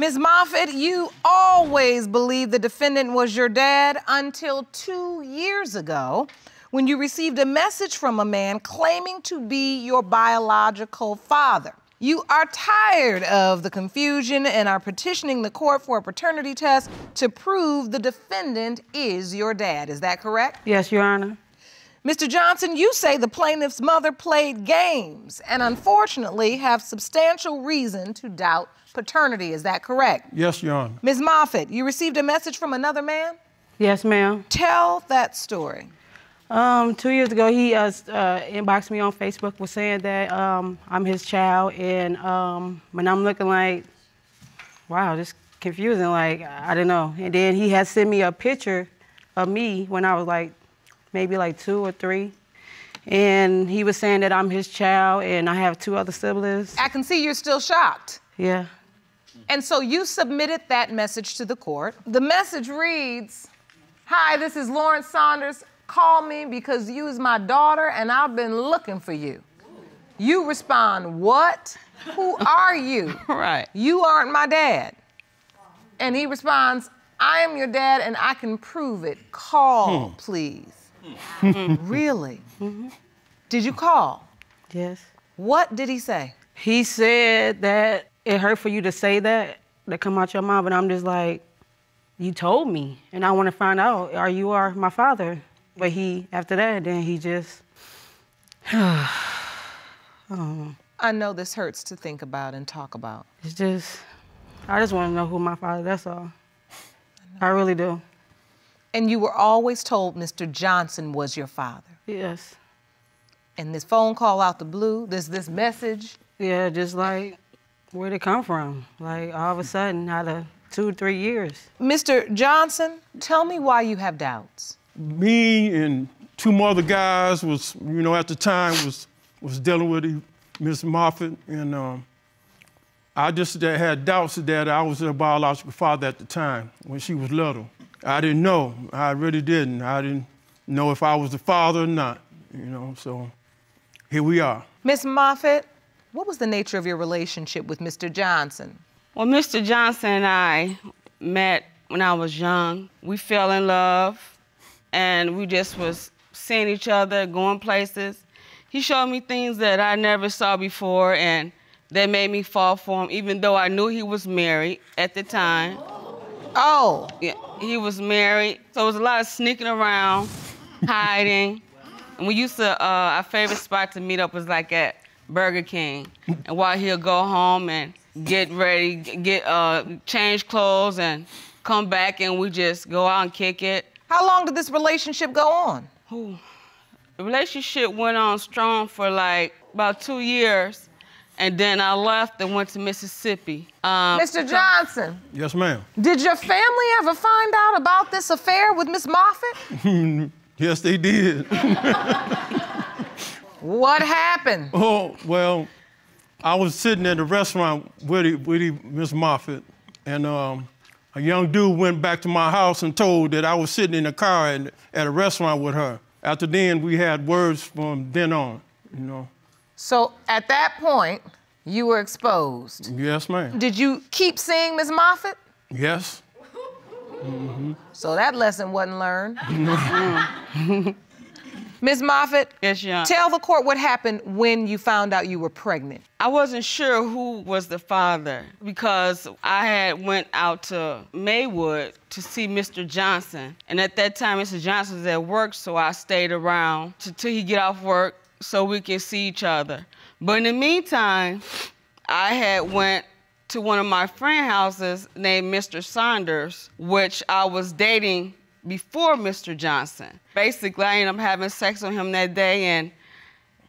Ms. Moffett, you always believed the defendant was your dad until 2 years ago when you received a message from a man claiming to be your biological father. You are tired of the confusion and are petitioning the court for a paternity test to prove the defendant is your dad. Is that correct? Yes, Your Honor. Mr. Johnson, you say the plaintiff's mother played games and unfortunately have substantial reason to doubt paternity. Is that correct? Yes, Your Honor. Ms. Moffett, you received a message from another man? Yes, ma'am. Tell that story. 2 years ago, he inboxed me on Facebook, was saying that I'm his child, and when I'm looking like, wow, just confusing, like, I don't know. And then he had sent me a picture of me when I was like, maybe like 2 or 3. And he was saying that I'm his child and I have 2 other siblings. I can see you're still shocked. Yeah. And so you submitted that message to the court. The message reads, "Hi, this is Lawrence Saunders. Call me because you is my daughter and I've been looking for you." You respond, "What? Who are you?" Right. "You aren't my dad." And he responds, "I am your dad and I can prove it. Call, please." Really? Mm-hmm. Did you call? Yes. What did he say? He said that it hurt for you to say that, to come out your mouth, and I'm just like, you told me, and I want to find out, are you are my father? But he, after that, then he just, I know this hurts to think about and talk about. It's just, I just want to know who my father, that's all. I really do. And you were always told Mr. Johnson was your father? Yes. And this phone call out the blue, this message? Yeah, just like, where'd it come from? Like, all of a sudden, out of 2 or 3 years. Mr. Johnson, tell me why you have doubts. Me and 2 more other guys was, you know, at the time was dealing with Ms. Moffett, and I just had doubts that I was her biological father at the time when she was little. I didn't know. I really didn't. I didn't know if I was the father or not, you know, so here we are. Ms. Moffett, what was the nature of your relationship with Mr. Johnson? Well, Mr. Johnson and I met when I was young. We fell in love, and we just was seeing each other, going places. He showed me things that I never saw before, and that made me fall for him, even though I knew he was married at the time. Oh. Yeah, he was married, so it was a lot of sneaking around, hiding. And we used to, our favorite spot to meet up was like at Burger King. And while he'll go home and get ready, change clothes and come back, and we just go out and kick it. How long did this relationship go on? Ooh. The relationship went on strong for like about 2 years, and then I left and went to Mississippi. Mr. Johnson. Yes, ma'am. Did your family ever find out about this affair with Ms. Moffett? Yes, they did. What happened? Oh, well, I was sitting at the restaurant with Ms. Moffett, and a young dude went back to my house and told that I was sitting in a car at a restaurant with her. After then, we had words from then on, you know. So at that point, you were exposed. Yes, ma'am. Did you keep seeing Ms. Moffett? Yes. Mm-hmm. So that lesson wasn't learned. Ms. Moffett, yes, Your Honor. Tell the court what happened when you found out you were pregnant. I wasn't sure who was the father because I had went out to Maywood to see Mr. Johnson. And at that time, Mr. Johnson was at work, so I stayed around till he get off work so we could see each other. But in the meantime, I had went to one of my friend's houses named Mr. Saunders, which I was dating before Mr. Johnson. Basically, I ended up having sex with him that day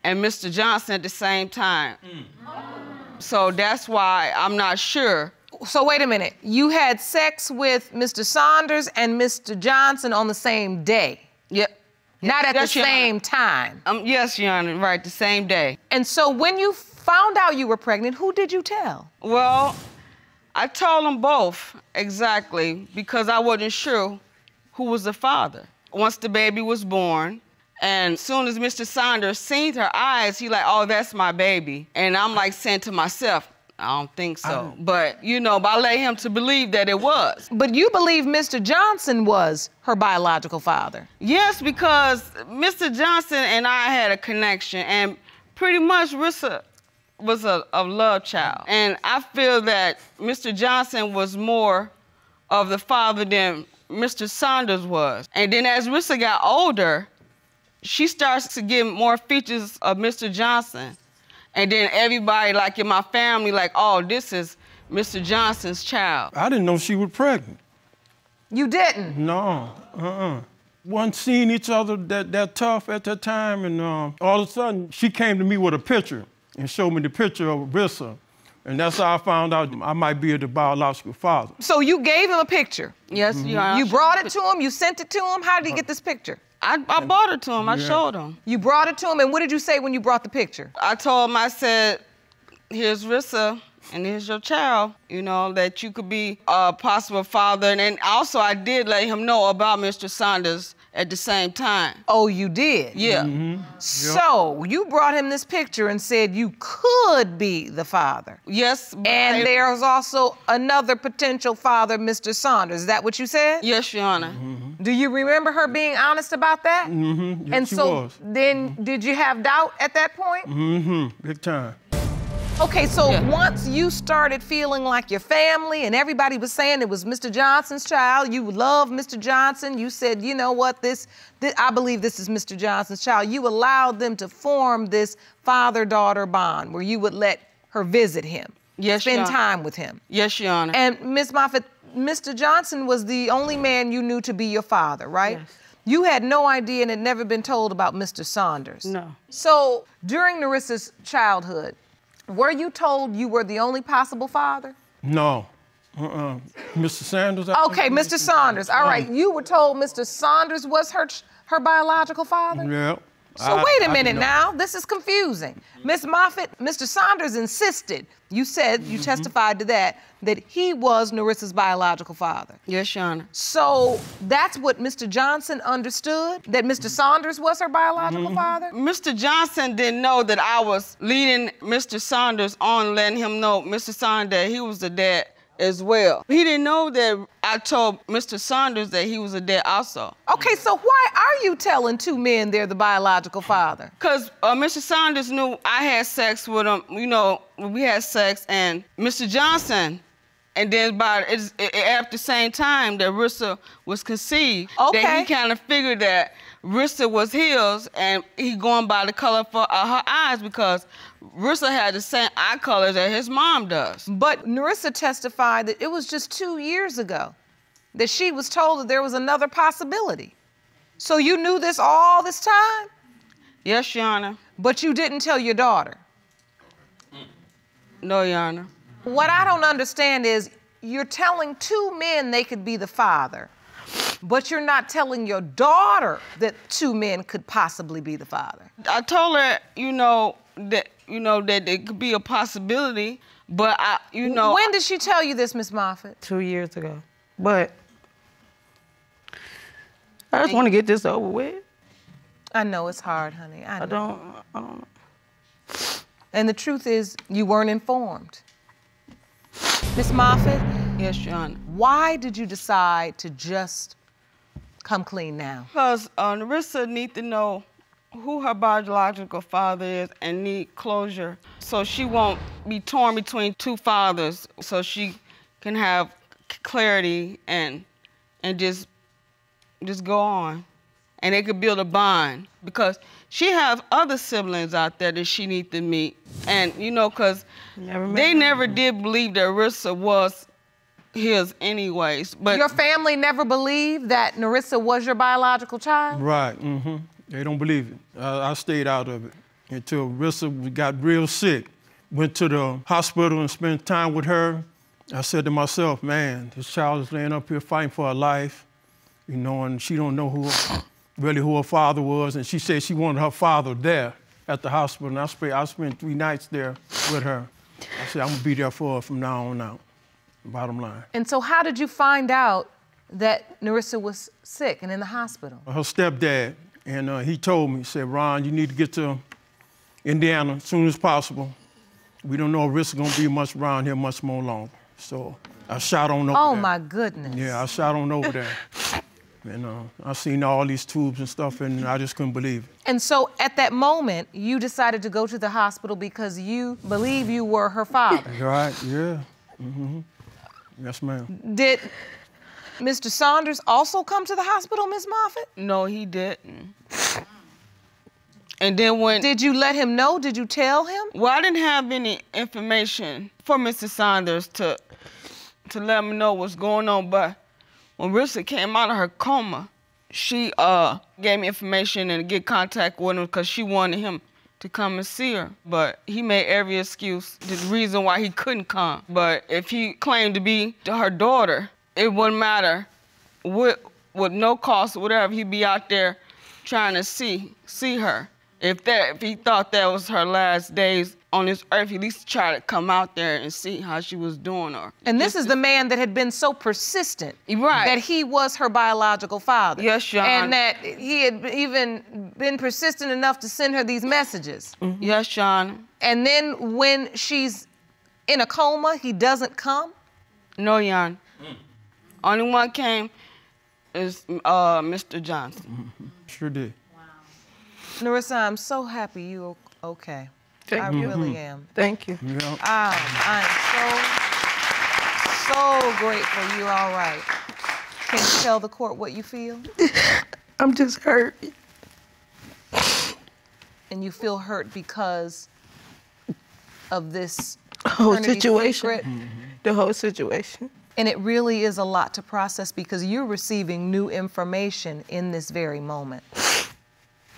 and Mr. Johnson at the same time. Mm. So that's why I'm not sure. So wait a minute. You had sex with Mr. Saunders and Mr. Johnson on the same day? Yep. Not at the same time? Yes, Your Honor, right, the same day. And so when you found out you were pregnant, who did you tell? Well, I told them both, exactly, because I wasn't sure who was the father. Once the baby was born, and as soon as Mr. Saunders seen her eyes, he like, oh, that's my baby. And I'm like saying to myself, I don't think so. But, you know, I led him to believe that it was. But you believe Mr. Johnson was her biological father? Yes, because Mr. Johnson and I had a connection, and pretty much Rissa was a love child. And I feel that Mr. Johnson was more of the father than Mr. Saunders was. And then as Rissa got older, she starts to get more features of Mr. Johnson. And then everybody, like in my family, like, oh, this is Mr. Johnson's child. I didn't know she was pregnant. You didn't? No, One seen each other that tough at that time, and all of a sudden, she came to me with a picture and showed me the picture of Rissa. And that's how I found out I might be the biological father. So you gave him a picture? Yes, you brought it to him, you sent it to him? How did he get this picture? I brought it to him, I showed him. You brought it to him, and what did you say when you brought the picture? I told him, I said, here's Rissa, and here's your child, you know, that you could be a possible father. And then also I did let him know about Mr. Saunders at the same time. Oh, you did? Yeah. So you brought him this picture and said you could be the father. Yes. And there's also another potential father, Mr. Saunders. Is that what you said? Yes, Your Honor. Do you remember her being honest about that? Yes, and so was. Then did you have doubt at that point? Big time. Okay, so once you started feeling like your family and everybody was saying it was Mr. Johnson's child, you loved Mr. Johnson, you said, you know what, I believe this is Mr. Johnson's child. You allowed them to form this father-daughter bond where you would let her visit him, spend time with him. Yes, Your Honor. And Ms. Moffett, Mr. Johnson was the only man you knew to be your father, right? Yes. You had no idea and had never been told about Mr. Saunders. No. So during Nerissa's childhood, were you told you were the only possible father? No. Mr. Saunders. Okay, Mr. Saunders. All right, you were told Mr. Saunders was her biological father? Yeah. So wait a minute now. This is confusing. Ms. Moffett, Mr. Saunders insisted. You said, you testified to that he was Nerissa's biological father. Yes, Your Honor. So that's what Mr. Johnson understood? That Mr. Saunders was her biological father? Mr. Johnson didn't know that I was leading Mr. Saunders on, letting him know, Mr. Saunders, that he was the dad as well. He didn't know that I told Mr. Saunders that he was a dad also. Okay, so why are you telling two men they're the biological father? Because Mr. Saunders knew I had sex with him, you know, we had sex, and Mr. Johnson, and then at the same time that Rissa was conceived, that he kind of figured that Rissa was his, and he going by the color for her eyes because Rissa had the same eye color that his mom does. But Nerissa testified that it was just 2 years ago that she was told that there was another possibility. So you knew this all this time? Yes, Your Honor. But you didn't tell your daughter? No, Your Honor. What I don't understand is you're telling two men they could be the father, but you're not telling your daughter that two men could possibly be the father. I told her, that it could be a possibility, but When did she tell you this, Ms. Moffett? 2 years ago. But I just want to get this over with. I know it's hard, honey. I know. I don't know. And the truth is, you weren't informed. Ms. Moffett? Yes, Your Honor. Why did you decide to just come clean now? Because Nerissa needs to know who her biological father is and need closure so she won't be torn between two fathers, so she can have clarity and just go on. And they could build a bond because she has other siblings out there that she needs to meet. And, you know, because they never did believe that Nerissa was his anyways. But your family never believed that Nerissa was your biological child? Right, They don't believe it. I stayed out of it until Rissa got real sick. Went to the hospital and spent time with her. I said to myself, man, this child is laying up here fighting for her life, you know, and she don't know really who her father was. And she said she wanted her father there at the hospital. And I spent 3 nights there with her. I said, I'm gonna be there for her from now on out, bottom line. And so how did you find out that Nerissa was sick and in the hospital? Her stepdad. And he told me, he said, Ron, you need to get to Indiana as soon as possible. we don't know if it's going to be much around here much more long. So I shot on over there. Oh, my goodness. Yeah, I shot on over there. And I seen all these tubes and stuff, and I just couldn't believe it. And so at that moment, you decided to go to the hospital because you believe you were her father. Right, yeah. Mm-hmm. Yes, ma'am. Did Mr. Saunders also come to the hospital, Ms. Moffett? No, he didn't. And then when... Did you let him know? Did you tell him? Well, I didn't have any information for Mr. Saunders to let him know what's going on, but when Rissa came out of her coma, she gave me information and get contact with him because she wanted him to come and see her. But he made every excuse, the reason why he couldn't come. But if he claimed to be her daughter, it wouldn't matter. With no cost or whatever, he'd be out there trying to see her. If he thought that was her last days on this earth, he at least tried to come out there and see how she was doing her. And this is the man that had been so persistent that he was her biological father. Yes, Your Honor. And that he had even been persistent enough to send her these messages. Mm-hmm. Yes, Your Honor. And then when she's in a coma, he doesn't come? No, Your Honor. Mm. Only one came is Mr. Johnson. Mm-hmm. Sure did. Wow. Nerissa, I'm so happy you're okay. I really am. Thank you. Yep. I'm so grateful you're all right. Can you tell the court what you feel? I'm just hurt. And you feel hurt because of this whole situation? Mm-hmm. The whole situation. And it really is a lot to process because you're receiving new information in this very moment.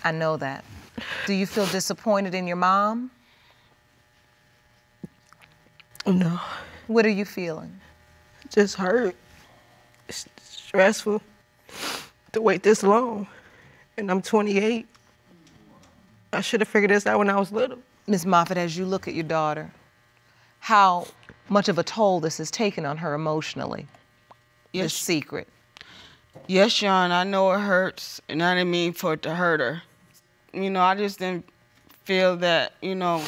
I know that. Do you feel disappointed in your mom? No. What are you feeling? Just hurt. It's stressful to wait this long. And I'm 28. I should have figured this out when I was little. Ms. Moffett, as you look at your daughter, how much of a toll this has taken on her emotionally, this secret. Yes, Your Honor, I know it hurts, and I didn't mean for it to hurt her. You know, I just didn't feel that, you know,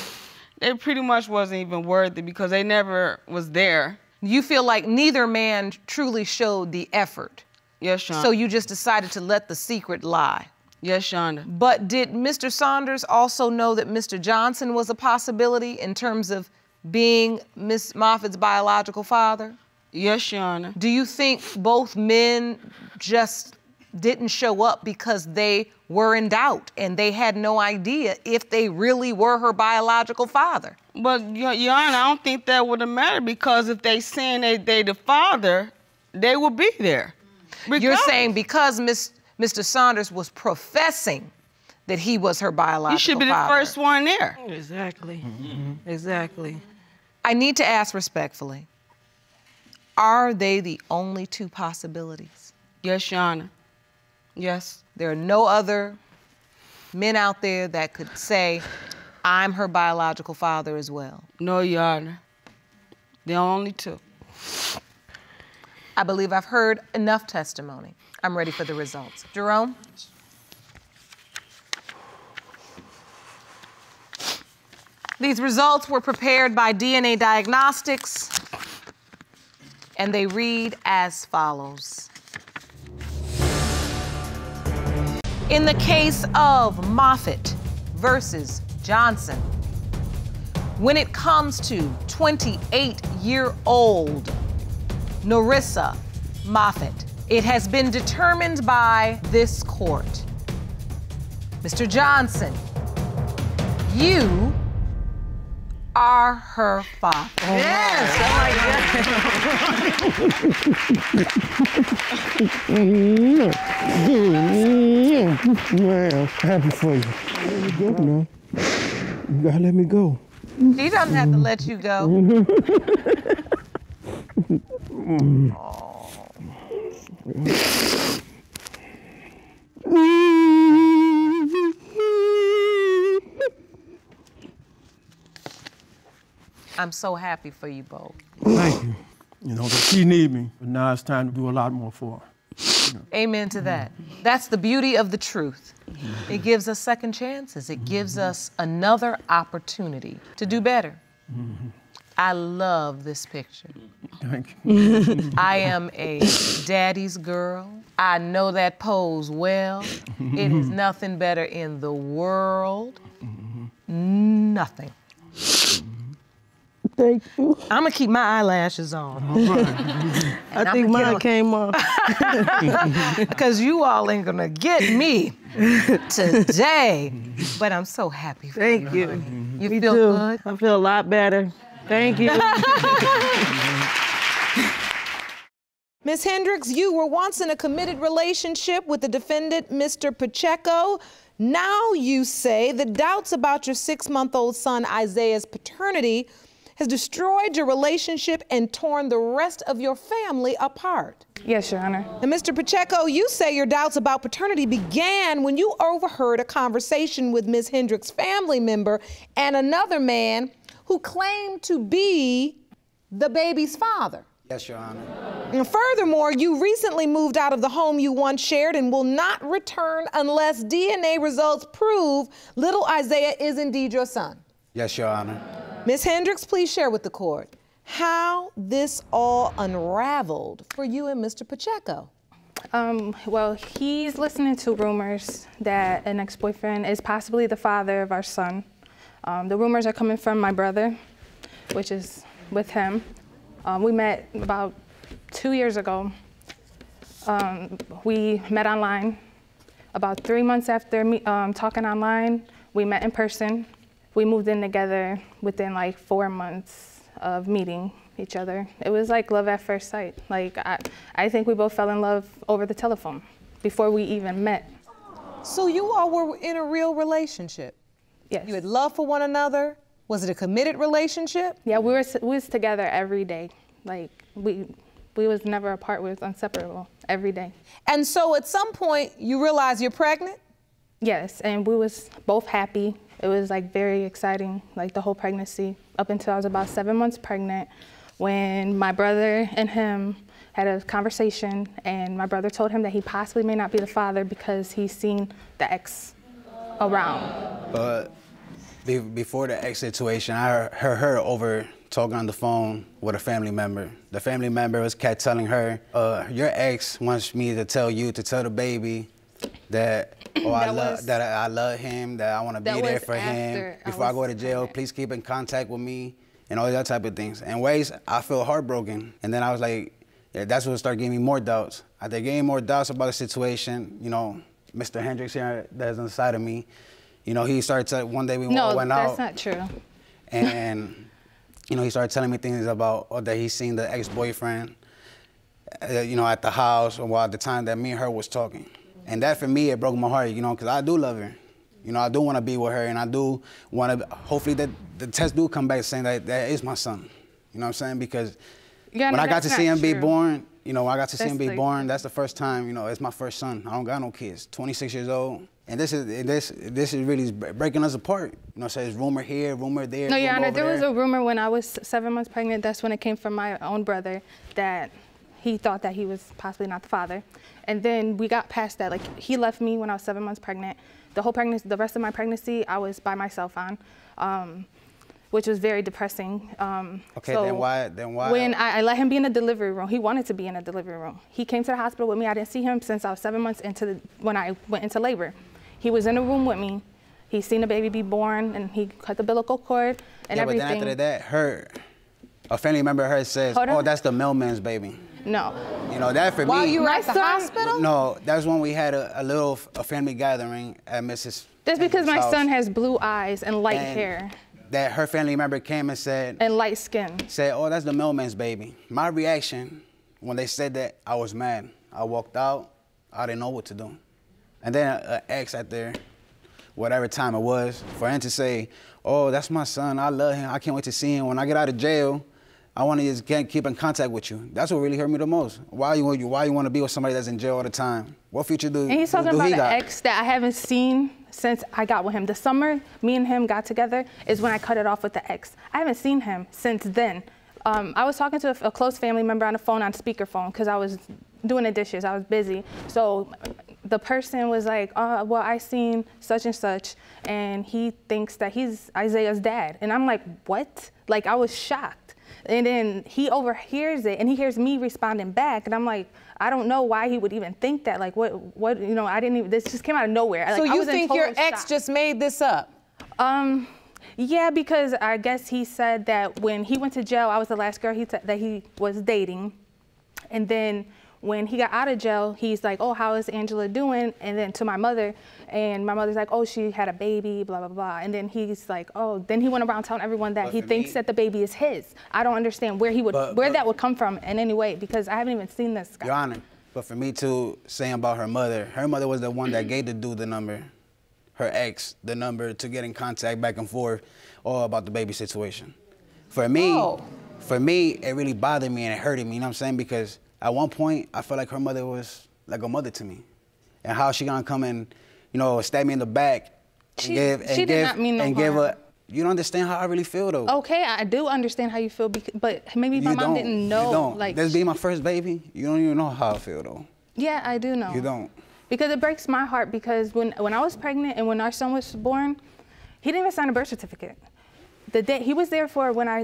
they pretty much wasn't even worthy because they never was there. You feel like neither man truly showed the effort. Yes, Your Honor. So you just decided to let the secret lie. Yes, Your Honor. But did Mr. Saunders also know that Mr. Johnson was a possibility in terms of being Ms. Moffett's biological father? Yes, Your Honor. Do you think both men just didn't show up because they were in doubt and they had no idea if they really were her biological father? But, Your Honor, I don't think that would have mattered because if they saying they the father, they would be there. Because... You're saying because Mr. Saunders was professing that he was her biological father. You should be the first one there. Exactly. Mm-hmm. Exactly. I need to ask respectfully, are they the only two possibilities? Yes, Your Honor. Yes. There are no other men out there that could say, I'm her biological father as well. No, Your Honor. There are only two. I believe I've heard enough testimony. I'm ready for the results. Jerome? These results were prepared by DNA Diagnostics, and they read as follows. In the case of Moffett versus Johnson, when it comes to 28-year-old Nerissa Moffett, it has been determined by this court. Mr. Johnson, you are her father. Yes, I'm happy for you. Let me go now. You gotta let me go. She doesn't have to let you go. I'm so happy for you both. Thank you. You know, that she need me, but now it's time to do a lot more for her. You know. Amen to that. That's the beauty of the truth. It gives us second chances. It gives us another opportunity to do better. Mm-hmm. I love this picture. Thank you. I am a daddy's girl. I know that pose well. It is nothing better in the world. Nothing. Thank you. I'm gonna keep my eyelashes on. I think mine came off. Because you all ain't gonna get me today. But I'm so happy for you. Thank you. Honey. You feel good? I feel a lot better. Thank you. Ms. Hendricks, you were once in a committed relationship with the defendant, Mr. Pacheco. Now you say the doubts about your 6-month-old son Isaiah's paternity has destroyed your relationship and torn the rest of your family apart. Yes, Your Honor. And Mr. Pacheco, you say your doubts about paternity began when you overheard a conversation with Ms. Hendricks' family member and another man who claimed to be the baby's father. Yes, Your Honor. And furthermore, you recently moved out of the home you once shared and will not return unless DNA results prove little Isaiah is indeed your son. Yes, Your Honor. Ms. Hendricks, please share with the court how this all unraveled for you and Mr. Pacheco. Well, he's listening to rumors that an ex-boyfriend is possibly the father of our son. The rumors are coming from my brother, which is with him. We met about 2 years ago. We met online. About 3 months after talking online, we met in person. We moved in together within like 4 months of meeting each other. It was like love at first sight. Like, I think we both fell in love over the telephone before we even met. So you all were in a real relationship? Yes. You had love for one another? Was it a committed relationship? Yeah, we was together every day. Like, we was never apart, we was inseparable every day. And so at some point, you realize you're pregnant? Yes, and we was both happy. It was like very exciting, like the whole pregnancy, up until I was about 7 months pregnant when my brother and him had a conversation and my brother told him that he possibly may not be the father because he's seen the ex around. But before the ex situation, I heard her over talking on the phone with a family member. The family member was kept telling her, your ex wants me to tell the baby that, oh, I love him, that I want to be there for him. Before I go to jail, please keep in contact with me, and all that type of things. And ways, I feel heartbroken. And then I was like, yeah, that's what started giving me more doubts. After getting more doubts about the situation, you know, Mr. Hendricks here, that's inside of me, you know, he started telling, one day we all went out. No, that's not true. And, you know, he started telling me things about, oh, that he's seen the ex-boyfriend, you know, at the house, or at the time that me and her was talking. And that, for me, it broke my heart, you know, because I do love her. You know, I do want to be with her, and I do want to, hopefully that the test do come back saying that that is my son. You know what I'm saying? Because when I got to see him be born, you know, I got to see him be born, that's the first time, you know, it's my first son. I don't got no kids, 26 years old. And this is really breaking us apart. You know, so there's rumor here, rumor there. No, Your Honor, there was a rumor when I was 7 months pregnant. That's when it came from my own brother that he thought that he was possibly not the father. And then we got past that. Like, he left me when I was 7 months pregnant. The whole pregnancy, the rest of my pregnancy, I was by myself on, which was very depressing. Okay, so then why? When I let him be in the delivery room, he wanted to be in the delivery room. He came to the hospital with me. I didn't see him since I was 7 months when I went into labor. He was in a room with me. He seen the baby be born, and he cut the umbilical cord and everything. Yeah, but then after that, a family member of hers says, oh, that's the mailman's baby. No. You know, that for me. While you were at the hospital? No, that's when we had a little family gathering at Mrs. That's because my son has blue eyes and light hair. That her family member came and said. And light skin. Said, oh, that's the mailman's baby. My reaction, when they said that, I was mad. I walked out. I didn't know what to do. And then an ex out there, whatever time it was, for him to say, oh, that's my son. I love him. I can't wait to see him. When I get out of jail, I want to just keep in contact with you. That's what really hurt me the most. Why you want to be with somebody that's in jail all the time? What future do he got? And he's talking about an ex that I haven't seen since I got with him. The summer me and him got together is when I cut it off with the ex. I haven't seen him since then. I was talking to a close family member on the phone, on speakerphone, because I was doing the dishes. I was busy. So the person was like, well, I seen such and such, and he thinks that he's Isaiah's dad. And I'm like, what? Like, I was shocked. And then he overhears it, and he hears me responding back, and I'm like, I don't know why he would even think that. Like, what, you know, I didn't even, this just came out of nowhere. Like, so you think your ex just made this up? Yeah, because I guess he said that when he went to jail, I was the last girl that he was dating. And then when he got out of jail, he's like, oh, how is Angela doing? And then to my mother, and my mother's like, oh, she had a baby, blah, blah, blah. And then he's like, oh, then he went around telling everyone that he thinks that the baby is his. I don't understand where he would, where that would come from in any way, because I haven't even seen this guy. Your Honor, but for me too, saying about her mother was the one that gave the dude the number, her ex, the number to get in contact back and forth all about the baby situation. For me, it really bothered me and it hurted me, you know what I'm saying? Because at one point, I felt like her mother was like a mother to me. And how she gonna come and, you know, stab me in the back and give her, you don't understand how I really feel though. Okay, I do understand how you feel, but maybe my mom didn't know. You don't. Like, this being my first baby, you don't even know how I feel though. Yeah, I do know. You don't. Because it breaks my heart, because when I was pregnant and when our son was born, he didn't even sign a birth certificate. The day he was there for when I,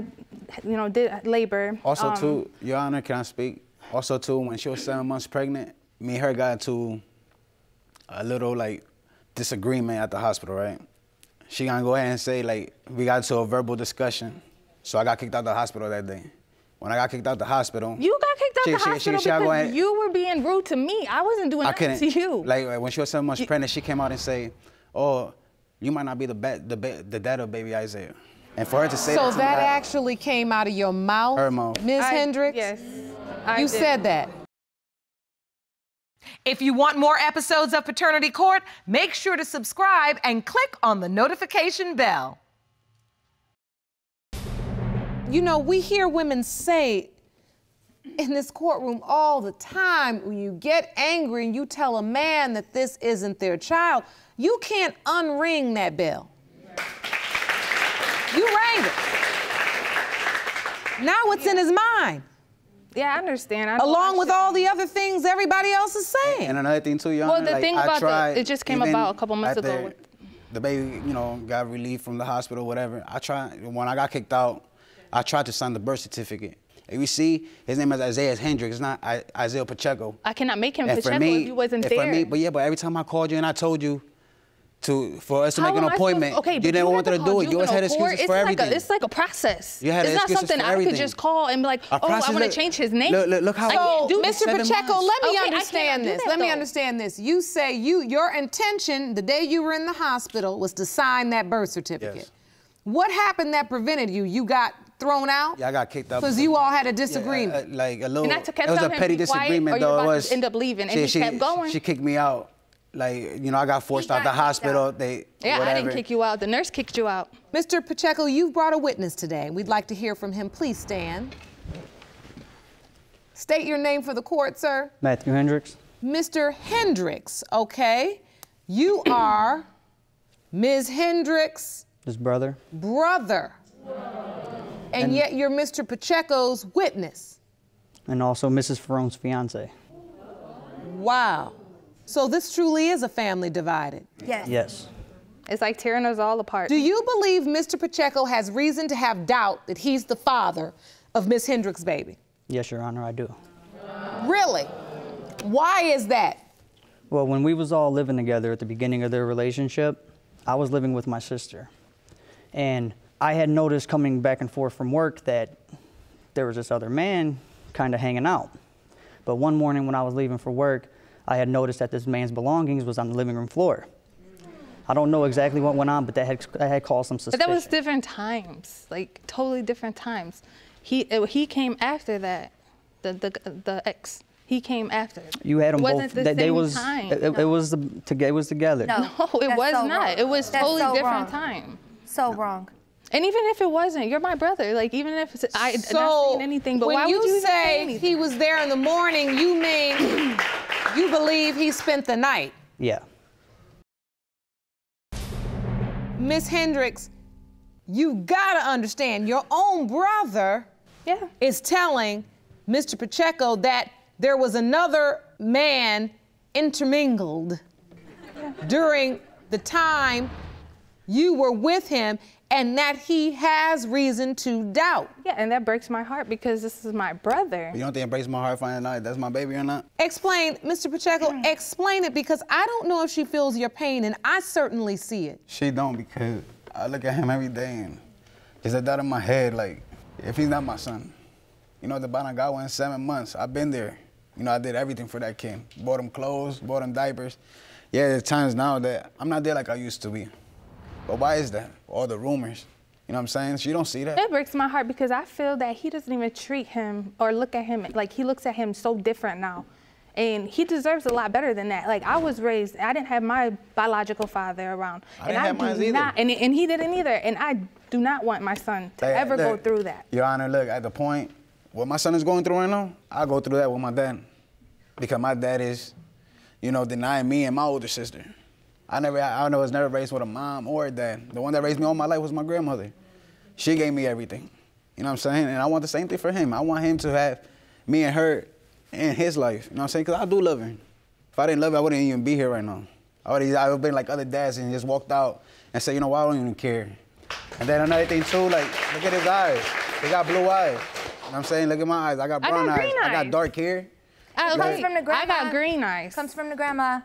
you know, did labor. Also too, Your Honor, can I speak? Also too, when she was 7 months pregnant, me and her got into a little like disagreement at the hospital, right? She gonna go ahead and say like, we got into a verbal discussion. So I got kicked out of the hospital that day. When I got kicked out the hospital. You got kicked out the hospital because you were being rude to me. I wasn't doing nothing to you. Like when she was 7 months pregnant, she came out and say, oh, you might not be the dad of baby Isaiah. And for her to say that. So that actually came out of your mouth? Her mouth. Ms. Hendricks? Yes, you said that. If you want more episodes of Paternity Court, make sure to subscribe and click on the notification bell. You know, we hear women say in this courtroom all the time, when you get angry and you tell a man that this isn't their child, you can't unring that bell. You rang it. Now it's in his mind. Yeah, I understand. Along with all the other things everybody else is saying. And another thing too, Your Honor, the thing about it just came about a couple months ago. The baby, you know, got relieved from the hospital, whatever. When I got kicked out, I tried to sign the birth certificate. And you see, his name is Isaiah Hendricks, not Isaiah Pacheco. I cannot make him Pacheco if you wasn't there. But every time I called you and I told you for us to make an appointment, you didn't want to do it. You always had excuses for everything. It's like a process. It's not something I could just call and be like, oh, I want to change his name. Look how Mr. Pacheco, let me understand this. Let me understand this. You say your intention the day you were in the hospital was to sign that birth certificate. What happened that prevented you? You got thrown out? Yeah, I got kicked out. Because you all had a disagreement. Yeah, like a little, it was a petty disagreement though. It was, end up leaving, and she kept going. She kicked me out. Like, you know, I got forced out the hospital. I didn't kick you out. The nurse kicked you out. Mr. Pacheco, you've brought a witness today. We'd like to hear from him. Please stand. State your name for the court, sir. Matthew Hendricks. Mr. Hendricks, okay. You are Ms. Hendricks' his brother. Brother. And yet you're Mr. Pacheco's witness. And also Mrs. Ferrone's fiance. Wow. So this truly is a family divided. Yes. Yes. It's like tearing us all apart. Do you believe Mr. Pacheco has reason to have doubt that he's the father of Ms. Hendricks' baby? Yes, Your Honor, I do. Really? Why is that? Well, when we was all living together at the beginning of their relationship, I was living with my sister. And I had noticed coming back and forth from work that there was this other man kind of hanging out. But one morning when I was leaving for work, I had noticed that this man's belongings was on the living room floor. I don't know exactly what went on, but that had caused some suspicion. But that was different times, like totally different times. He came after that, the ex. He came after. You had them both. It was together. No, it was not. It was totally different time. So wrong. And even if it wasn't, you're my brother. Like, even if it's, not saying anything, but why would you say anything? He was there in the morning, you mean you believe he spent the night? Yeah. Ms. Hendricks, you gotta understand your own brother is telling Mr. Pacheco that there was another man intermingled during the time you were with him, and that he has reason to doubt. Yeah, and that breaks my heart because this is my brother. You don't think it breaks my heart finding out that's my baby or not? Explain, Mr. Pacheco, explain it, because I don't know if she feels your pain, and I certainly see it. She don't, because I look at him every day and there's a doubt in my head, like, if he's not my son. You know, the bottom guy went 7 months. I've been there. You know, I did everything for that kid. Bought him clothes, bought him diapers. Yeah, there's times now that I'm not there like I used to be. But why is that? All the rumors. You know what I'm saying? So you don't see that. That breaks my heart because I feel that he doesn't even treat him or look at him. Like, he looks at him so different now. And he deserves a lot better than that. Like, I was raised, I didn't have my biological father around. And he didn't either. And I do not want my son to ever go through that. Your Honor, look, at the point, what my son is going through right now, I go through that with my dad. Because my dad is, you know, denying me and my older sister. I was never raised with a mom or a dad. The one that raised me all my life was my grandmother. She gave me everything. You know what I'm saying? And I want the same thing for him. I want him to have me and her in his life. You know what I'm saying? Because I do love him. If I didn't love him, I wouldn't even be here right now. I would have been like other dads and just walked out and said, you know what, I don't even care. And then another thing, too, like, look at his eyes. He got blue eyes. You know what I'm saying? Look at my eyes. I got brown eyes. I got dark hair. I got green eyes. Comes from the grandma.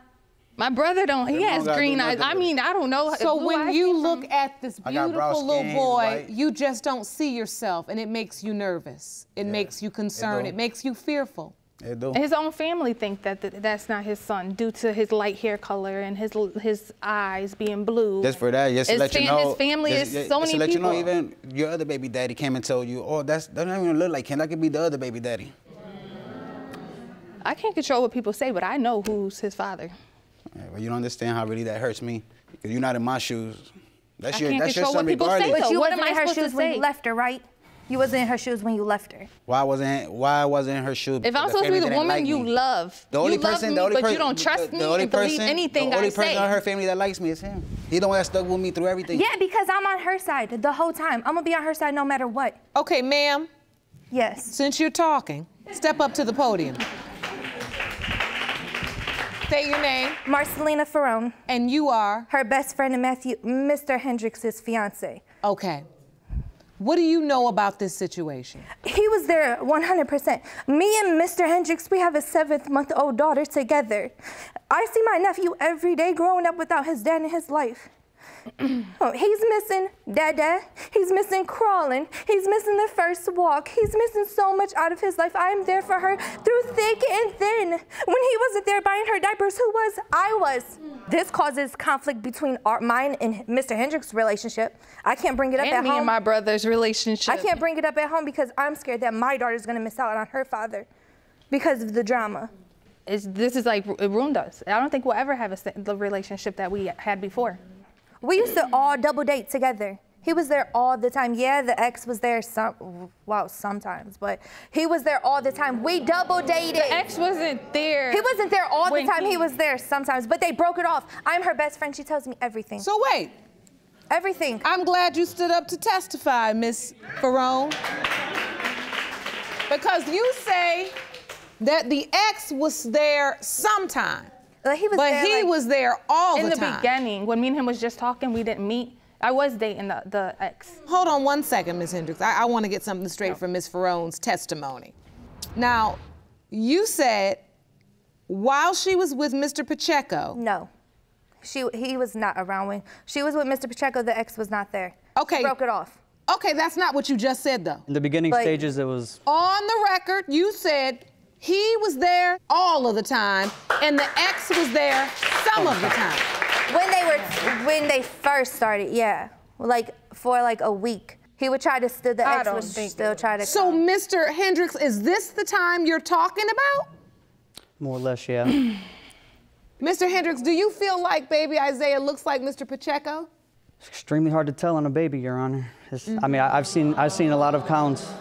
My brother don't, he has green eyes. I mean, I don't know. So when you look at this beautiful little boy, you just don't see yourself, and it makes you nervous. It makes you concerned. It makes you fearful. It do. His own family think that that's not his son due to his light hair color and his eyes being blue. Just for that, just to let you know. His family is so many people. Just to let you know, even your other baby daddy came and told you, oh, that doesn't even look like him. That could be the other baby daddy. I can't control what people say, but I know who's his father. Well, you don't understand how really that hurts me. Because you're not in my shoes. That's your son regardless. But you wasn't in her shoes when you left her, right? You wasn't in her shoes when you left her. Why I wasn't in her shoes? If I'm supposed to be the woman you love, but you don't trust me and believe anything I say. The only person in her family that likes me is him. He's the one that stuck with me through everything. Yeah, because I'm on her side the whole time. I'm going to be on her side no matter what. Okay, ma'am. Yes. Since you're talking, step up to the podium. Say your name. Marcelina Ferrone. And you are? Her best friend and Mr. Hendricks' fiance. Okay. What do you know about this situation? He was there 100%. Me and Mr. Hendricks, we have a 7-month-old daughter together. I see my nephew every day growing up without his dad in his life. Oh, he's missing dada, he's missing crawling, he's missing the first walk, he's missing so much out of his life. I am there for her through thick and thin. When he wasn't there buying her diapers, who was? I was. This causes conflict between mine and Mr. Hendricks' relationship. I can't bring it up at home. And me and my brother's relationship. I can't bring it up at home because I'm scared that my daughter's going to miss out on her father because of the drama. This is like, it ruined us. I don't think we'll ever have the relationship that we had before. We used to all double date together. He was there all the time. Yeah, the ex was there sometimes, but he was there all the time. We double dated. The ex wasn't there. He wasn't there all the time. He was there sometimes, but they broke it off. I'm her best friend. She tells me everything. So wait. Everything. I'm glad you stood up to testify, Miss Ferrone. Because you say that the ex was there sometime. But he was there all the time. In the beginning, when me and him was just talking, we didn't meet. I was dating the ex. Hold on one second, Ms. Hendricks. I want to get something straight from Ms. Ferrone's testimony. Now, you said while she was with Mr. Pacheco... No. He was not around when... She was with Mr. Pacheco, the ex was not there. Okay. She broke it off. Okay, that's not what you just said, though. In the beginning stages, it was... On the record, you said... He was there all of the time, and the ex was there some of the time. When they first started, yeah, like for like a week, he would try to still. The ex would still try to. So, Mr. Hendricks, is this the time you're talking about? More or less, yeah. Mr. Hendricks, do you feel like baby Isaiah looks like Mr. Pacheco? It's extremely hard to tell on a baby, Your Honor. I mean, I've seen a lot of counts.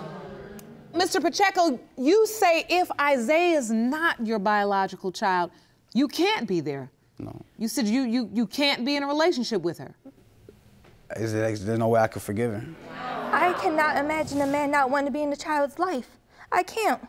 Mr. Pacheco, you say if Isaiah's not your biological child, you can't be there. No. You said you can't be in a relationship with her. There's no way I could forgive her. I cannot imagine a man not wanting to be in a child's life. I can't.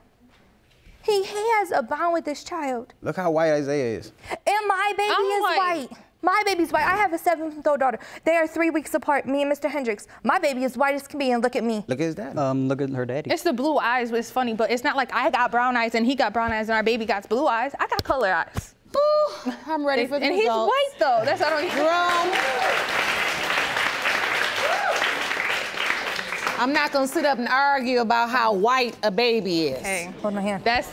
He has a bond with this child. Look how white Isaiah is. And my baby is white. My baby's white. I have a 7-month-old daughter. They are 3 weeks apart, me and Mr. Hendricks. My baby is white as can be, and look at me. Look at his dad. Look at her daddy. It's the blue eyes, but it's funny, but it's not like I got brown eyes and he got brown eyes and our baby got blue eyes. I got color eyes. Ooh, I'm ready for the results. And he's white, though. That's what I don't I'm not going to sit up and argue about how white a baby is. Okay. Hold my hand. That's...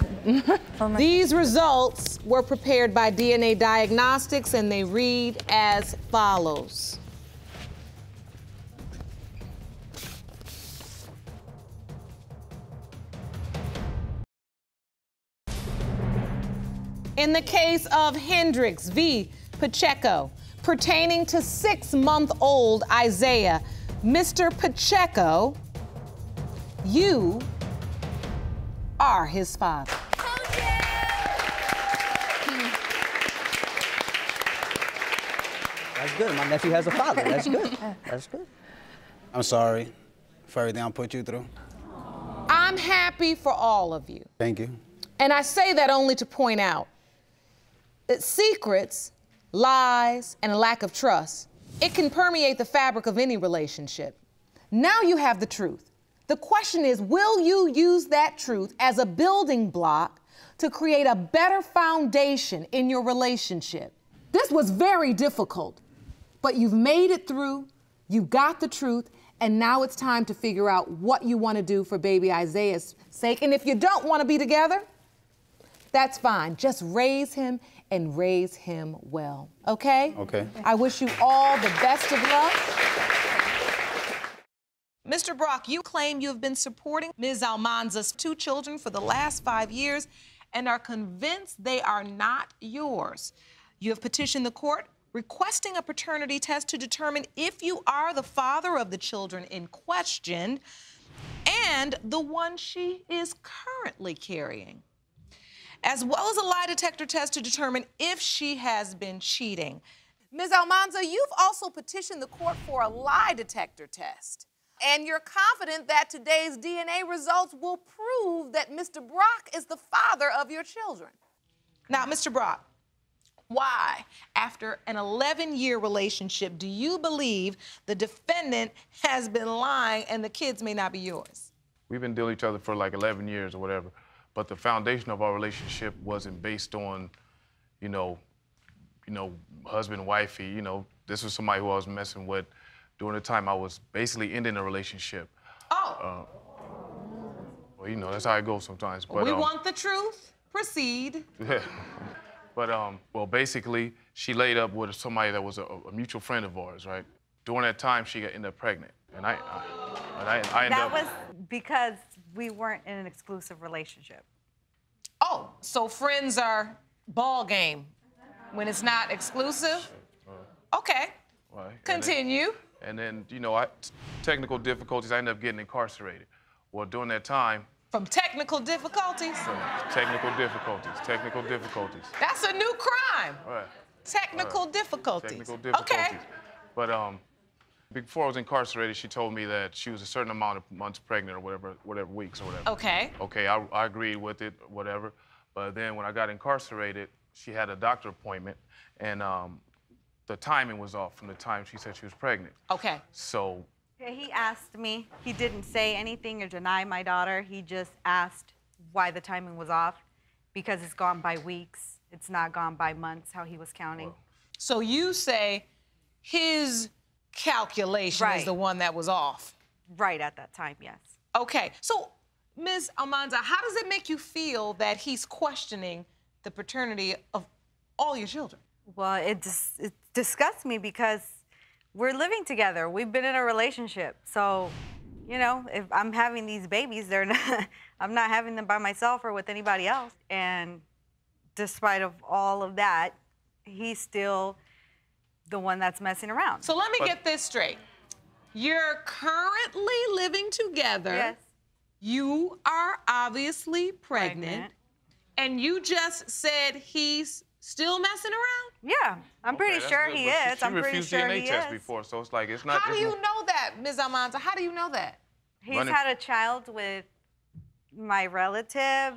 Hold my These hand. Results were prepared by DNA Diagnostics, and they read as follows. In the case of Hendricks v. Pacheco, pertaining to 6-month-old Isaiah, Mr. Pacheco, you are his father. Thank you. That's good. My nephew has a father. That's good. That's good. I'm sorry for everything I put you through. I'm happy for all of you. Thank you. And I say that only to point out that secrets, lies, and a lack of trust, it can permeate the fabric of any relationship. Now you have the truth. The question is, will you use that truth as a building block to create a better foundation in your relationship? This was very difficult, but you've made it through, you got the truth, and now it's time to figure out what you want to do for baby Isaiah's sake. And if you don't want to be together, that's fine. Just raise him and raise him well, okay? Okay. I wish you all the best of luck. Mr. Brock, you claim you have been supporting Ms. Almanza's 2 children for the last 5 years and are convinced they are not yours. You have petitioned the court requesting a paternity test to determine if you are the father of the children in question and the one she is currently carrying, as well as a lie detector test to determine if she has been cheating. Ms. Almanza, you've also petitioned the court for a lie detector test, and you're confident that today's DNA results will prove that Mr. Brock is the father of your children. Now, Mr. Brock, why, after an 11-year relationship, do you believe the defendant has been lying and the kids may not be yours? We've been dealing with each other for like 11 years or whatever. But the foundation of our relationship wasn't based on, husband, wifey, this was somebody who I was messing with during the time I was basically ending a relationship. Oh. Well, that's how it goes sometimes. But, we want the truth. Proceed. Yeah. But, well, basically, she laid up with somebody that was a mutual friend of ours, right? During that time, she ended up pregnant. And I ended up... That was because we weren't in an exclusive relationship. Oh, so friends are ball game when it's not exclusive? Okay. Right. Continue. And then, technical difficulties, I ended up getting incarcerated. Well, during that time... From technical difficulties? Technical difficulties. That's a new crime. Right. Technical difficulties. Okay. But, before I was incarcerated, she told me that she was a certain amount of months pregnant or whatever weeks or whatever. Okay. Okay, I agreed with it, whatever. But then when I got incarcerated, she had a doctor appointment, and the timing was off from the time she said she was pregnant. Okay. So... He asked me. He didn't say anything or deny my daughter. He just asked why the timing was off, because it's gone by weeks. It's not gone by months, how he was counting. Well. So you say his... calculation is the one that was off. Right at that time, yes. Okay, so Ms. Almanza, how does it make you feel that he's questioning the paternity of all your children? Well, it disgusts me because we're living together. We've been in a relationship. So, if I'm having these babies, I'm not having them by myself or with anybody else. And despite of all of that, he's still the one that's messing around. So let me get this straight. You're currently living together. Yes. You are obviously pregnant. And you just said he's still messing around? Yeah, I'm pretty sure he is. I'm pretty sure he is. She refused DNA tests before, so it's like, it's not... How do you know that, Ms. Almanza? How do you know that? He's had a child with my relative.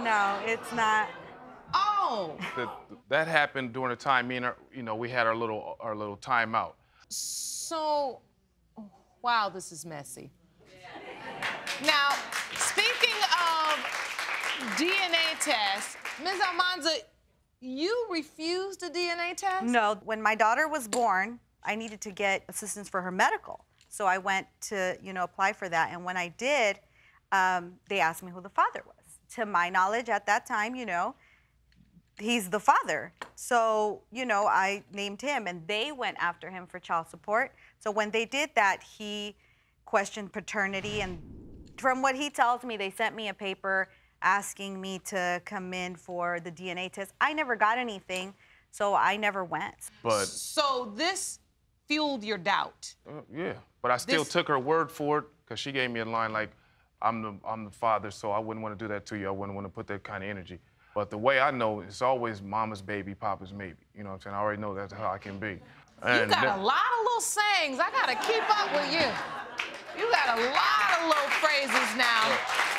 No, it's not. Oh. That happened during the time me and her, we had our little time out. So, wow, this is messy. Now, speaking of DNA tests, Ms. Almanza, you refused a DNA test? No, when my daughter was born, I needed to get assistance for her medical. So I went to, apply for that. And when I did, they asked me who the father was. To my knowledge at that time, he's the father. So, I named him and they went after him for child support. So when they did that, he questioned paternity. And from what he tells me, they sent me a paper asking me to come in for the DNA test. I never got anything, so I never went. But so this fueled your doubt? Yeah, but I still took her word for it because she gave me a line like, I'm the father, so I wouldn't want to do that to you. I wouldn't want to put that kind of energy. But the way I know, it's always mama's baby, papa's maybe. You know what I'm saying? I already know that's how I can be. And you got a lot of little sayings. I got to keep up with you. You got a lot of little phrases now.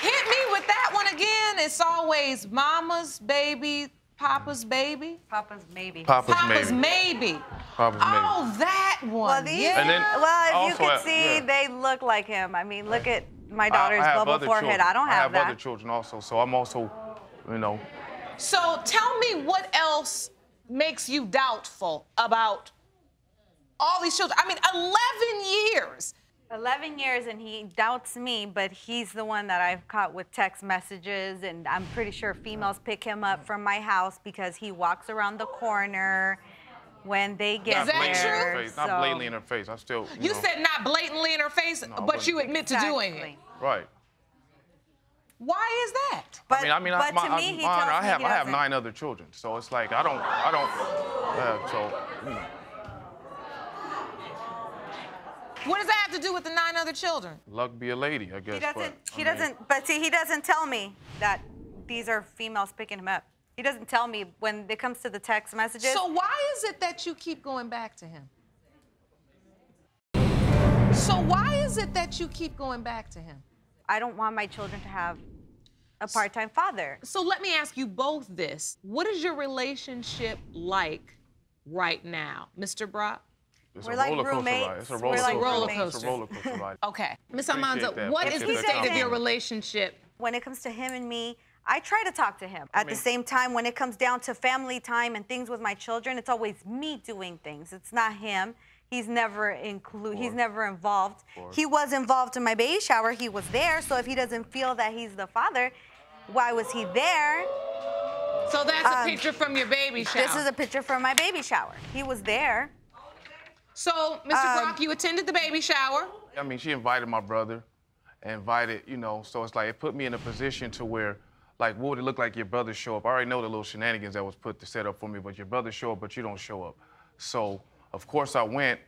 Hit me with that one again. It's always mama's baby, papa's baby. Papa's maybe. Papa's maybe. Oh, that one. Well, if you could see, they look like him. I mean, look at my daughter's bubble forehead. I don't have that. I have other children also, so I'm also, So tell me what else makes you doubtful about all these children. I mean, 11 years. 11 years, and he doubts me, but he's the one that I've caught with text messages, and I'm pretty sure females pick him up from my house because he walks around the corner when they get there. Is that true? So. Not blatantly in her face. I still. You said not blatantly in her face, no, but you admit to doing it. Right. Why is that? But, I have 9 other children, so it's like I don't. What does that have to do with the 9 other children? Luck be a lady, I guess. He doesn't tell me that these are females picking him up. He doesn't tell me when it comes to the text messages. So why is it that you keep going back to him? I don't want my children to have a part-time father. So let me ask you both this. What is your relationship like right now, Mr. Brock? We're like roommates. We're like roller coaster ride. Okay. Ms. Almanza, what is the state of your relationship? When it comes to him and me, I try to talk to him. At the same time, when it comes down to family time and things with my children, it's always me doing things. It's not him. He's never involved. He was involved in my baby shower. He was there. So if he doesn't feel that he's the father, why was he there? So that's a picture from your baby shower. This is a picture from my baby shower. He was there. So, Mr. Brock, you attended the baby shower. I mean, she invited my brother, so it's like it put me in a position to where, like, what would it look like your brother show up? I already know the little shenanigans that was set up for me, but your brother show up, but you don't show up. So, of course, I went.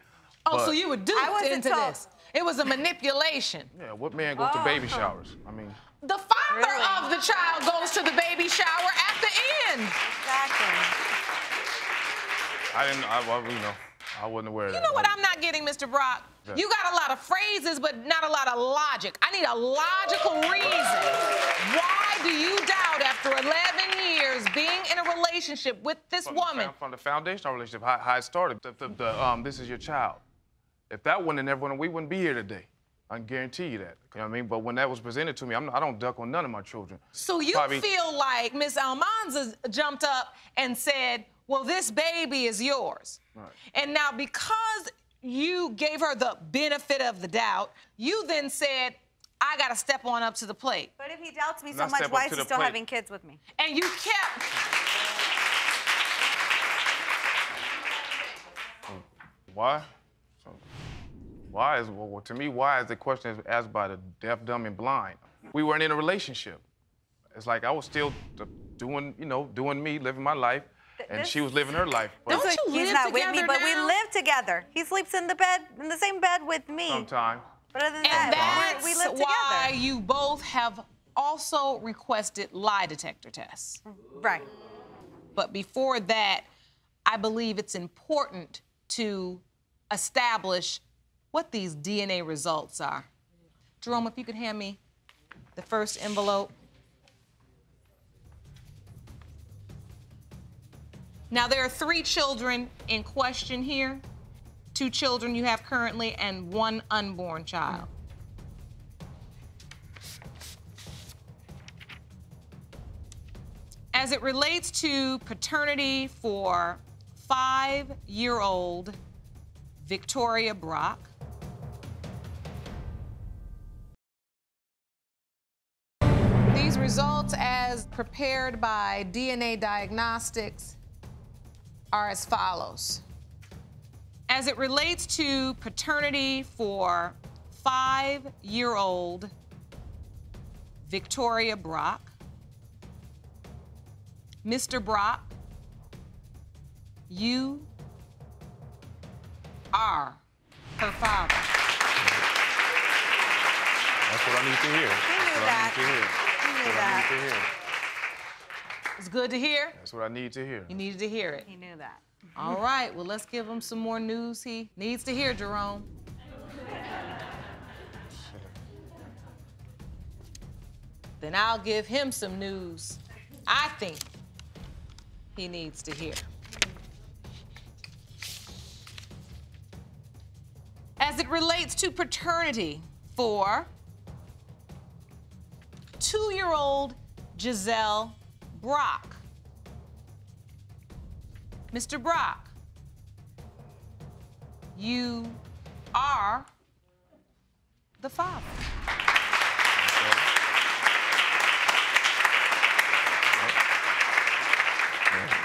Oh, so you were duped into this. It was a manipulation. Yeah, what man goes to baby showers? I mean. The father of the child goes to the baby shower at the end. Exactly. I wasn't aware of that. You know what I'm not getting, Mr. Brock? Yeah. You got a lot of phrases, but not a lot of logic. I need a logical reason. Why do you doubt after 11 years being in a relationship with this woman? From the foundational relationship, how it started. This is your child. If that wouldn't have never went, we wouldn't be here today. I can guarantee you that. You know what I mean? But when that was presented to me, I don't duck on none of my children. So you feel like Ms. Almanza jumped up and said, well, this baby is yours. Right. And now because you gave her the benefit of the doubt, you then said, I got to step on up to the plate. But if he doubts me so much, why is he still having kids with me? And you kept... Why? Why is... Well, to me, why is the question asked by the deaf, dumb, and blind? We weren't in a relationship. It's like I was still doing, doing me, living my life. And she was living her life. Don't you live together now? He's not with me, but we live together. He sleeps in the bed, in the same bed with me. Sometimes. But other than that, we live together. And that's why you both have also requested lie detector tests. Right. But before that, I believe it's important to establish what these DNA results are. Jerome, if you could hand me the first envelope. Now there are three children in question here. Two children you have currently and one unborn child. As it relates to paternity for 5-year-old Victoria Brock, these results as prepared by DNA Diagnostics are as follows. As it relates to paternity for 5-year-old Victoria Brock, Mr. Brock, you are her father. That's what I need to hear. It's good to hear. That's what I need to hear. You needed to hear it. He knew that. All right, well, let's give him some more news he needs to hear, Jerome. Then I'll give him some news I think he needs to hear. As it relates to paternity for 2-year-old Giselle Brock, Mr. Brock, you are the father.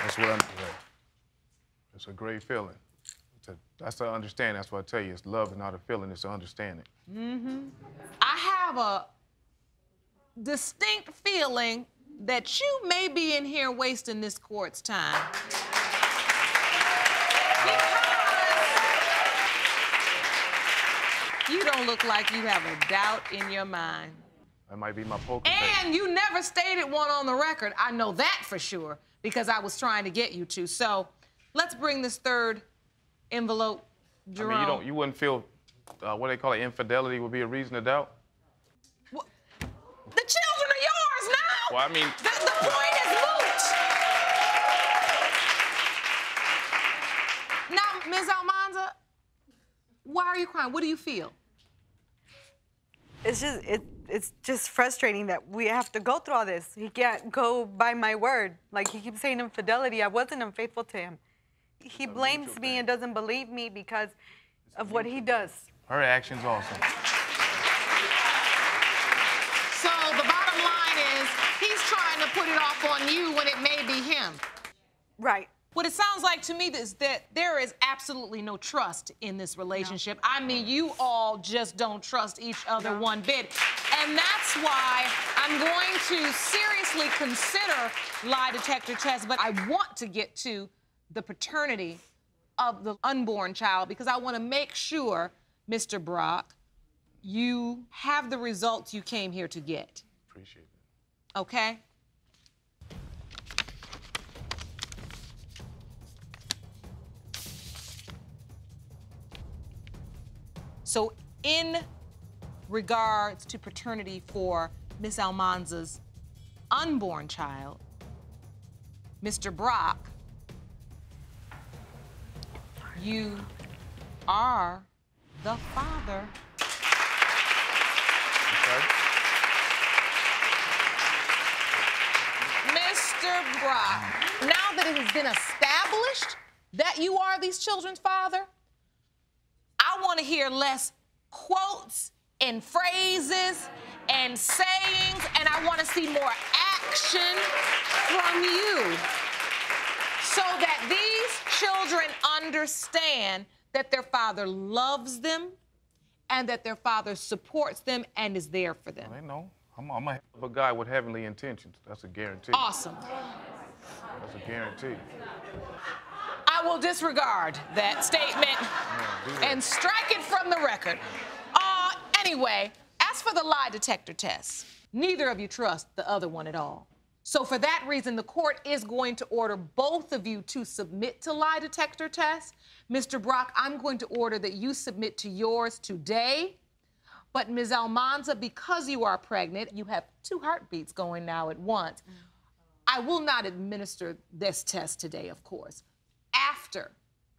That's what I'm. It's a great feeling. That's the understanding. That's what I tell you. It's love and not a feeling. It's an understanding. Mm-hmm. I have a distinct feeling that you may be in here wasting this court's time. Because you don't look like you have a doubt in your mind. That might be my poker face. And you never stated one on the record. I know that for sure, because I was trying to get you to. So let's bring this third envelope, Jerome. I mean, you wouldn't feel, what they call it, infidelity would be a reason to doubt? Well, the children are yours now! Well, I mean... The point is moot! Now, Ms. Almanza, why are you crying? What do you feel? It's just, it's just frustrating that we have to go through all this. He can't go by my word. Like, he keeps saying infidelity. I wasn't unfaithful to him. He blames me and doesn't believe me because of what he does. Her actions also. So the bottom line is he's trying to put it off on you when it may be him. Right. What it sounds like to me is that there is absolutely no trust in this relationship. No. I mean, you all just don't trust each other one bit. And that's why I'm going to seriously consider lie detector tests, but I want to get to the paternity of the unborn child because I want to make sure, Mr. Brock, you have the results you came here to get. Appreciate it. Okay? So in regards to paternity for Miss Almanza's unborn child, Mr. Brock, you are the father. Okay. Mr. Brock, now that it has been established that you are these children's father, I want to hear less quotes and phrases and sayings, and I want to see more action from you so that these children understand that their father loves them and that their father supports them and is there for them. Well, they know. I'm a guy with heavenly intentions. That's a guarantee. Awesome. That's a guarantee. I will disregard that statement and strike it from the record. Anyway, as for the lie detector test, neither of you trust the other one at all. So for that reason, the court is going to order both of you to submit to lie detector tests. Mr. Brock, I'm going to order that you submit to yours today. But Ms. Almanza, because you are pregnant, you have two heartbeats going now at once. I will not administer this test today, of course. After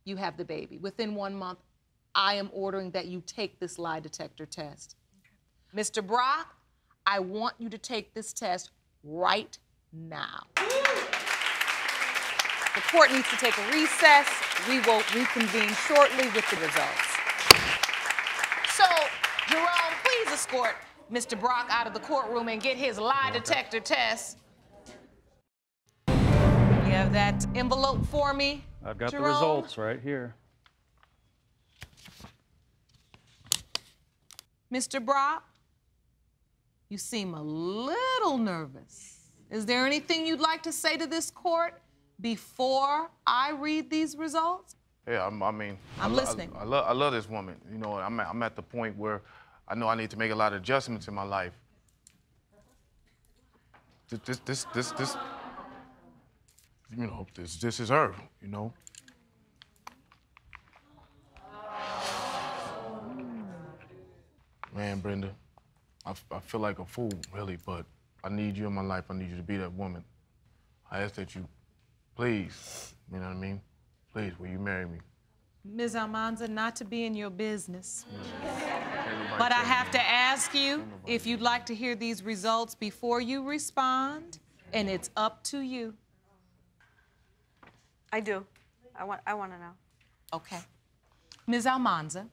you have the baby, within 1 month, I am ordering that you take this lie detector test. Okay. Mr. Brock, I want you to take this test right now. The court needs to take a recess. We will reconvene shortly with the results. So, Jerome, please escort Mr. Brock out of the courtroom and get his lie detector test. You have that envelope for me, I've got Jerome? The results right here. Mr. Brock, you seem a little nervous. Is there anything you'd like to say to this court before I read these results? Yeah, I'm listening. I love this woman. You know, I'm at the point where I know I need to make a lot of adjustments in my life. This, you know, this is her, you know. Man, Brenda, I feel like a fool, really, but I need you in my life. I need you to be that woman. I ask that you, please, you know what I mean? Please, will you marry me? Ms. Almanza, not to be in your business. Yeah. But I have to ask you if you'd like to hear these results before you respond, and it's up to you. I do. I want to know. Okay. Ms. Almanza,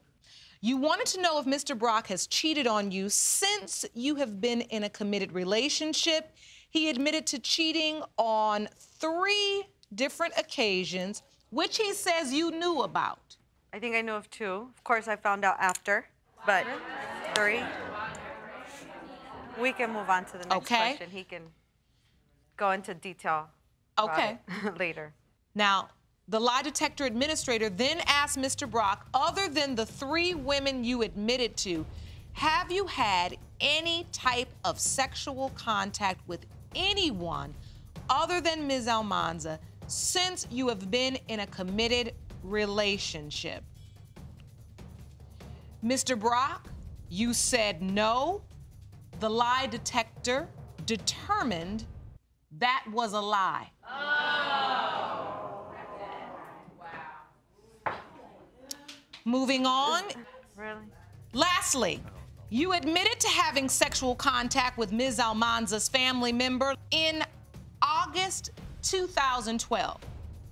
you wanted to know if Mr. Brock has cheated on you since you have been in a committed relationship. He admitted to cheating on 3 different occasions, which he says you knew about. I think I knew of 2. Of course, I found out after, but 3. We can move on to the next question. He can go into detail about it later. Now, the lie detector administrator then asked Mr. Brock, other than the 3 women you admitted to, have you had any type of sexual contact with anyone other than Ms. Almanza since you have been in a committed relationship? Mr. Brock, you said no. The lie detector determined that was a lie. Oh. Moving on. Really? Lastly, you admitted to having sexual contact with Ms. Almanza's family member in August 2012.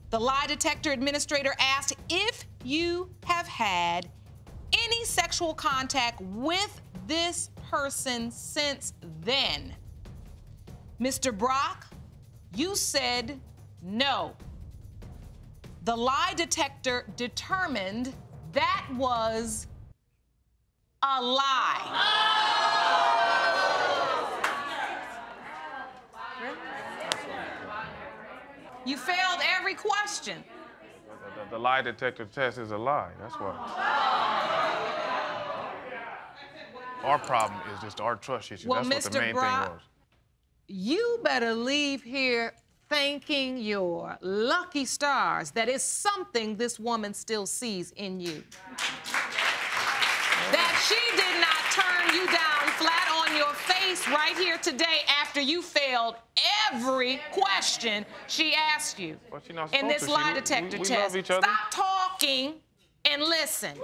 The lie detector administrator asked if you have had any sexual contact with this person since then. Mr. Brock, you said no. The lie detector determined that was a lie. Oh! You failed every question. The lie detector test is a lie, that's why. Our problem is just our trust issue. Well, that's what the main thing was. You better leave here thanking your lucky stars that it's something this woman still sees in you. That she did not turn you down flat on your face right here today after you failed every question she asked you in this lie detector test. Stop talking and listen.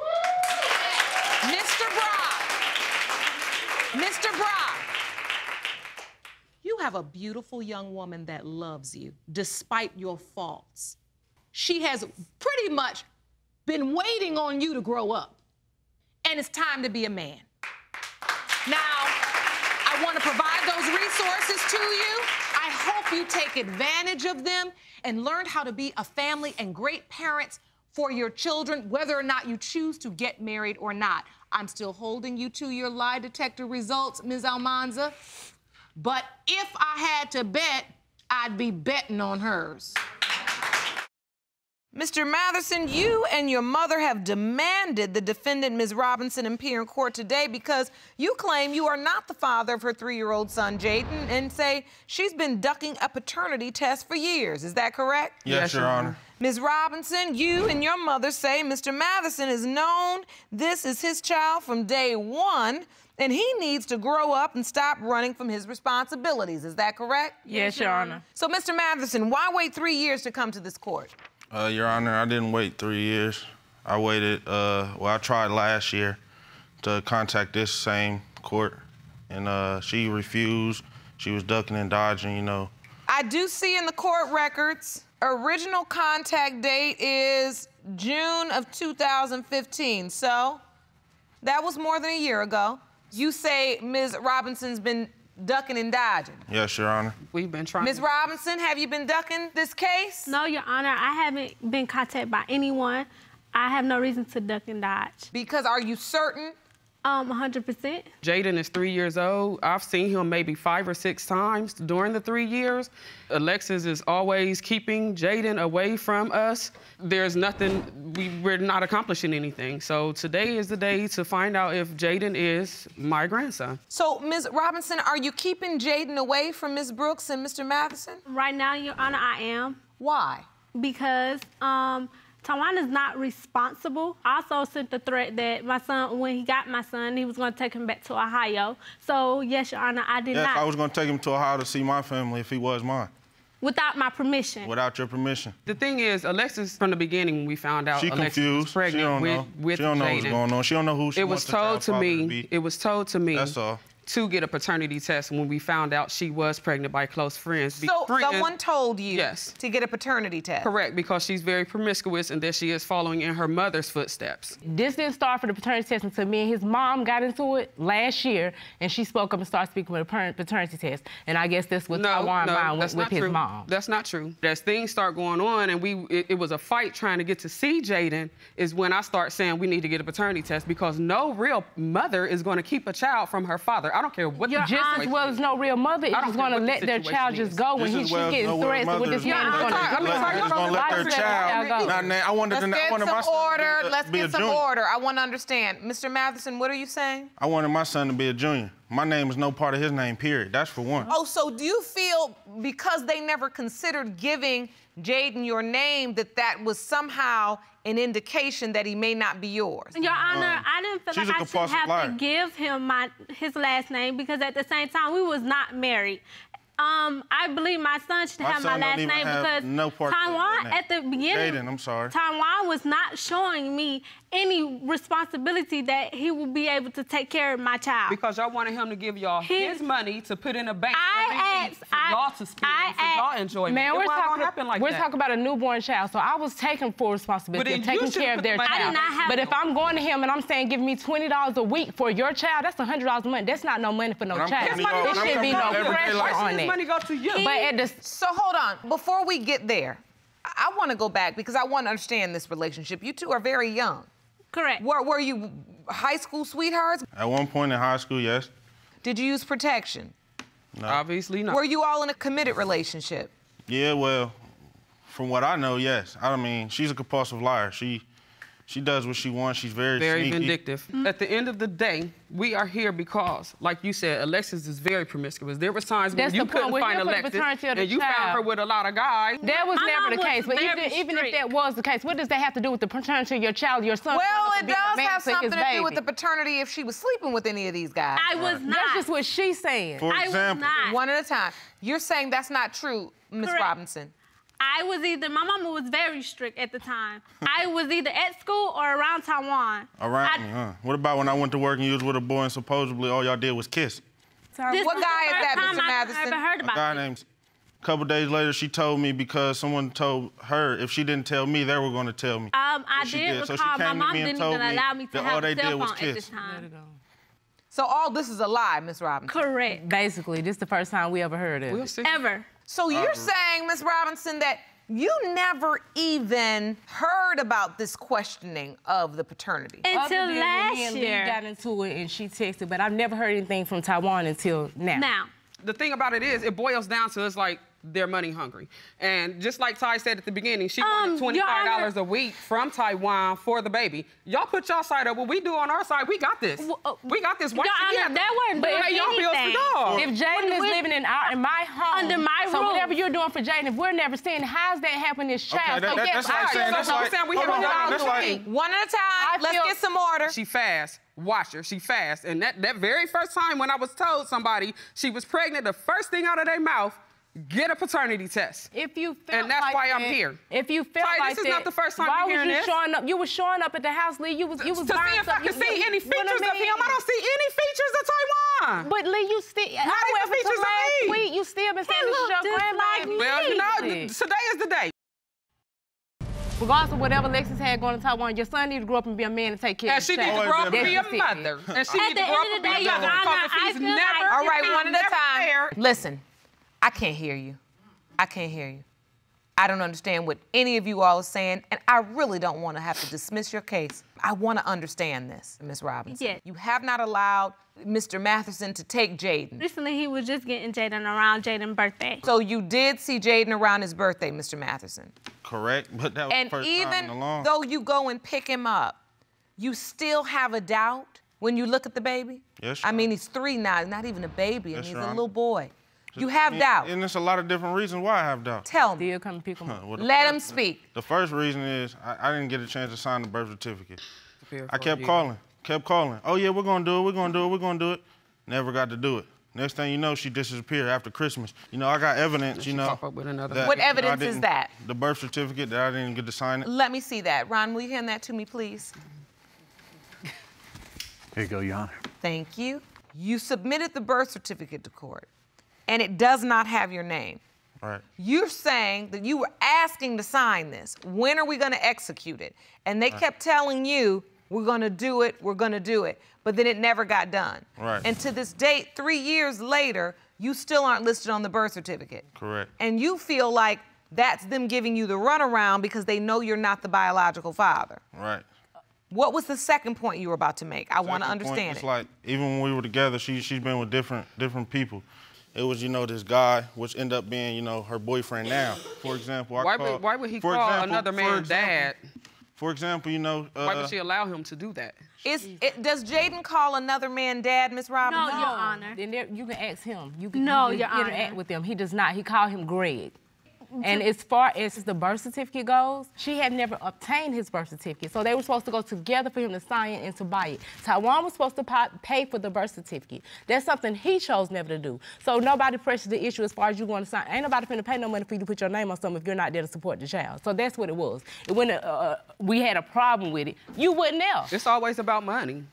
Mr. Brock, you have a beautiful young woman that loves you, despite your faults. She has pretty much been waiting on you to grow up, and it's time to be a man. Now, I want to provide those resources to you. I hope you take advantage of them and learn how to be a family and great parents for your children, whether or not you choose to get married or not. I'm still holding you to your lie detector results, Ms. Almanza. But if I had to bet, I'd be betting on hers. Mr. Matherson, you and your mother have demanded the defendant, Ms. Robinson, appear in court today because you claim you are not the father of her 3-year-old son, Jaden, and say she's been ducking a paternity test for years. Is that correct? Yes, Your Honor. Ms. Robinson, you and your mother say Mr. Matherson has known this is his child from day 1, and he needs to grow up and stop running from his responsibilities. Is that correct? Yes, Your Honor. So, Mr. Matherson, why wait 3 years to come to this court? Your Honor, I didn't wait 3 years. I waited, well, I tried last year to contact this same court, and she refused. She was ducking and dodging, you know. I do see in the court records, original contact date is June of 2015, so that was more than a year ago. You say Ms. Robinson's been ducking and dodging. Yes, Your Honor. We've been trying. Ms. Robinson, have you been ducking this case? No, Your Honor, I haven't been contacted by anyone. I have no reason to duck and dodge. Because are you certain? 100%. Jaden is 3 years old. I've seen him maybe 5 or 6 times during the 3 years. Alexis is always keeping Jaden away from us. There's nothing, we're not accomplishing anything. So today is the day to find out if Jaden is my grandson. So, Ms. Robinson, are you keeping Jaden away from Ms. Brooks and Mr. Matheson? Right now, Your Honor, I am. Why? Because, Tawana's not responsible. I also sent the threat that my son, when he got my son, he was going to take him back to Ohio. So, yes, Your Honor, I did not. Yes, I was going to take him to Ohio to see my family if he was mine. Without my permission. Without your permission. The thing is, Alexis, from the beginning, when we found out Alexis was pregnant with Jaden. She don't know what's going on. She don't know who she wants the child father to be. It was told to me. That's all. To get a paternity test when we found out she was pregnant by close friends. So someone told you to get a paternity test? Correct, because she's very promiscuous and that she is following in her mother's footsteps. This didn't start for the paternity test until me and his mom got into it last year, and she spoke up and started speaking with a paternity test. And I guess that's what Taiwan mine with his mom. That's not true. As things start going on and it was a fight trying to get to see Jaden is when I start saying we need to get a paternity test because no real mother is going to keep a child from her father. I don't care what the situation is. Your aunt was no real mother. It's just going to let their child just go when she's getting threatened with this man. It's going to let their child go. Let's get some order. Let's get some order. I want to understand. Mr. Matherson, what are you saying? I wanted my son to be a junior. My name is no part of his name, period. That's for one. Oh, so do you feel because they never considered giving Jaden your name that that was somehow an indication that he may not be yours? Your Honor, I didn't feel like I should have to give him his last name because at the same time, we was not married. I believe my son should have my last name because Taiwan at the beginning, Jaden, I'm sorry. Taiwan was not showing me any responsibility that he will be able to take care of my child. Because y'all wanted him to give y'all his money to put in a bank. Y'all to spend, y'all enjoy. Man, we're talking about a newborn child, so I was taking full responsibility of taking care of their child. But if I'm going to him and I'm saying, give me $20 a week for your child, that's $100 a month. That's not no money for no child. There should be no pressure on it. Money go to you. So hold on. Before we get there, I want to go back because I want to understand this relationship. You two are very young. Correct. Were you high school sweethearts? At one point in high school, yes. Did you use protection? No. Obviously not. Were you all in a committed relationship? Yeah, well, from what I know, yes. I mean, she's a compulsive liar. She does what she wants. She's very sneaky. Vindictive. Mm-hmm. At the end of the day, we are here because, like you said, Alexis is very promiscuous. There were times when you couldn't find Alexis, and you found her with a lot of guys. That was never the case. But even if that was the case, what does that have to do with the paternity of your child, your son? Well, it does have something to do with the paternity if she was sleeping with any of these guys. I was not. That's just what she's saying. For example, one at a time. You're saying that's not true, Ms. Robinson. I was either, my mama was very strict at the time. I was either at school or around Taiwan. Around me, huh? What about when I went to work and you was with a boy and supposedly all y'all did was kiss? Sorry, what guy is that, Mr. Matherson? I've never heard about a guy named. A couple days later, she told me because someone told her if she didn't tell me, they were going to tell me. I did recall my mom didn't even allow me to have a cell phone at this time. So all this is a lie, Ms. Robinson? Correct. Basically, this is the first time we ever heard of it. Ever. So you're saying, Ms. Robinson, that you never even heard about this questioning of the paternity? Until last year. We got into it and she texted, but I've never heard anything from Taiwan until now. Now. The thing about it is, it boils down to us like, they're money hungry. And just like Ty said at the beginning, she wanted $25 a week from Taiwan for the baby. Y'all put y'all side up. What we do on our side, we got this. We got this. Y'all, that wasn't. But if Jaden is living in my home, under my roof, whatever you're doing for Jaden, if we're never seeing, how's that happening to this child? Okay, that's what I'm saying. That's what I'm saying. We have it all. One at a time. Let's get some order. She fast. Watch her. She fast. And that very first time when I was told somebody she was pregnant, the first thing out of their mouth, get a paternity test. If you feel and that's like why that, I'm here. If you feel like this is that, not the first time why you're was you this? Showing up? You were showing up at the house, Lee. You was to see if I could see any features of him. I don't see any features of Taiwan. But Lee, you still not even features of me. Week, you still been saying this your grandma. Well, you know, today is the day. Regardless of whatever Lexus had going to Taiwan, your son needs to grow up and be a man and take care of himself. And she needs to grow up and be a mother. And she needs to grow up and be a mother. All right, one at a time. Listen, I can't hear you. I can't hear you. I don't understand what any of you all are saying, and I really don't want to have to dismiss your case. I want to understand this, Ms. Robinson. Yes. You have not allowed Mr. Matherson to take Jaden. Recently, he was just getting Jaden around Jaden's birthday. So you did see Jaden around his birthday, Mr. Matherson. Correct, but that was the first time in a long. And even though you go and pick him up, you still have a doubt when you look at the baby? Yes, I mean, he's 3 now, he's not even a baby, and he's a little boy. You have doubt. And there's a lot of different reasons why I have doubt. Tell me. Well, let him speak. The first reason is I didn't get a chance to sign the birth certificate. I kept calling, Oh, yeah, we're going to do it, Never got to do it. Next thing you know, she disappeared after Christmas. You know, I got evidence, you know. Pop up with another. What evidence is that? The birth certificate that I didn't get to sign it. Let me see that. Ron, will you hand that to me, please? Here you go, Your Honor. Thank you. You submitted the birth certificate to court. And it does not have your name. Right. You're saying that you were asking to sign this. When are we going to execute it? And they kept telling you, we're going to do it, But then it never got done. Right. And to this date, 3 years later, you still aren't listed on the birth certificate. Correct. And you feel like that's them giving you the runaround because they know you're not the biological father. Right. What was the second point you were about to make? I want to understand point, it's like, even when we were together, she's been with different people. It was, you know, this guy, which ended up being, you know, her boyfriend now. For example, I why would he call another man dad? For example, you know... why would she allow him to do that? Does Jaden call another man dad, Ms. Robinson? No, Your Honor. Then you can ask him. You can, you can interact with him. He does not. He called him Greg. And as far as the birth certificate goes, she had never obtained his birth certificate. So they were supposed to go together for him to sign it and to buy it. Taiwan was supposed to pay for the birth certificate. That's something he chose never to do. So nobody pressured the issue as far as you going to sign. Ain't nobody finna pay no money for you to put your name on something if you're not there to support the child. So that's what it was. When we had a problem with it, you wouldn't else. It's always about money.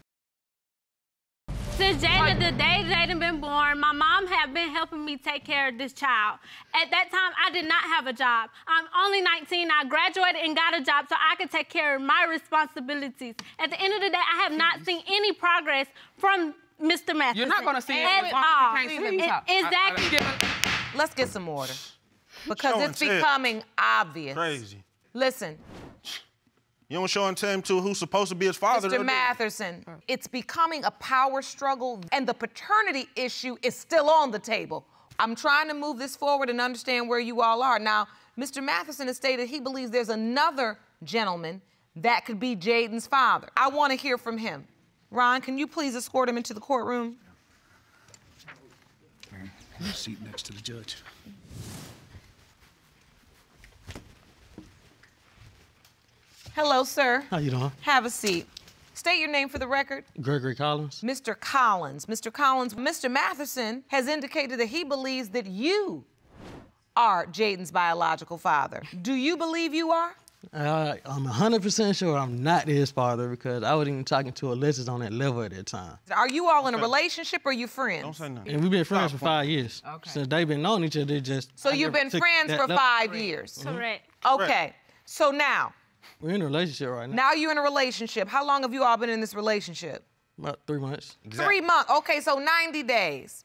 Since Jaden, the day Jaden been born, my mom have been helping me take care of this child. At that time, I did not have a job. I'm only 19. I graduated and got a job so I could take care of my responsibilities. At the end of the day, I have not seen any progress from Mr. Matherson. You're not going to see it at all. Exactly. Let's get some order because it's becoming obvious. Crazy. Listen. You don't show and tell him to who's supposed to be his father. Mr. Matherson, it's becoming a power struggle, and the paternity issue is still on the table. I'm trying to move this forward and understand where you all are. Now, Mr. Matherson has stated he believes there's another gentleman that could be Jaden's father. I want to hear from him. Ron, can you please escort him into the courtroom? Have a seat next to the judge. Hello, sir. How you doing? Have a seat. State your name for the record. Gregory Collins. Mr. Collins. Mr. Collins, Mr. Matherson has indicated that he believes that you are Jaden's biological father. Do you believe you are? I'm 100% sure I'm not his father because I wasn't even talking to Alexis on that level at that time. Are you all in a relationship or are you friends? Don't say nothing. And we've been friends for 5 years. Okay. Since they've been knowing each other, just... So you've been friends for 5 years? Correct. Okay. So now... We're in a relationship right now. Now you're in a relationship. How long have you all been in this relationship? About 3 months. Exactly. 3 months. Okay, so 90 days.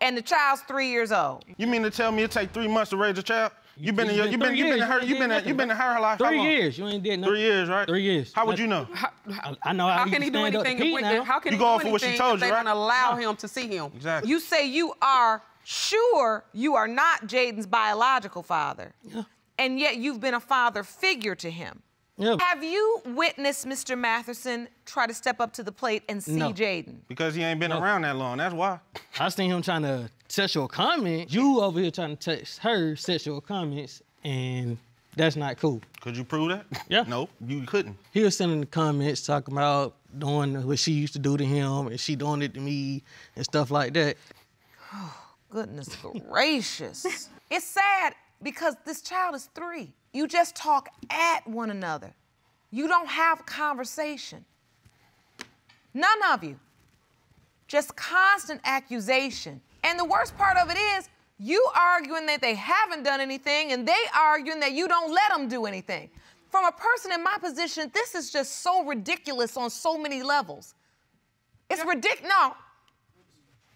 And the child's 3 years old. You mean to tell me it take 3 months to raise a child? You've been in her life. 3 years. You ain't did nothing. 3 years, right? 3 years. How would you know? I know how can he do anything if we did? How can he do anything if they don't allow him to see him? Exactly. You say you are sure you are not Jaden's biological father. Yeah. And yet you've been a father figure to him. Yeah. Have you witnessed Mr. Matherson try to step up to the plate and see Jaden? Because he ain't been around that long, that's why. I seen him trying to sexual comments. You over here trying to text her sexual comments, and that's not cool. Could you prove that? Yeah. No, you couldn't. He was sending the comments talking about doing what she used to do to him, and she doing it to me, and stuff like that. Oh, goodness gracious. It's sad because this child is 3. You just talk at one another. You don't have conversation. None of you. Just constant accusation. And the worst part of it is, you arguing that they haven't done anything, and they arguing that you don't let them do anything. From a person in my position, this is just so ridiculous on so many levels. It's ridiculous. No.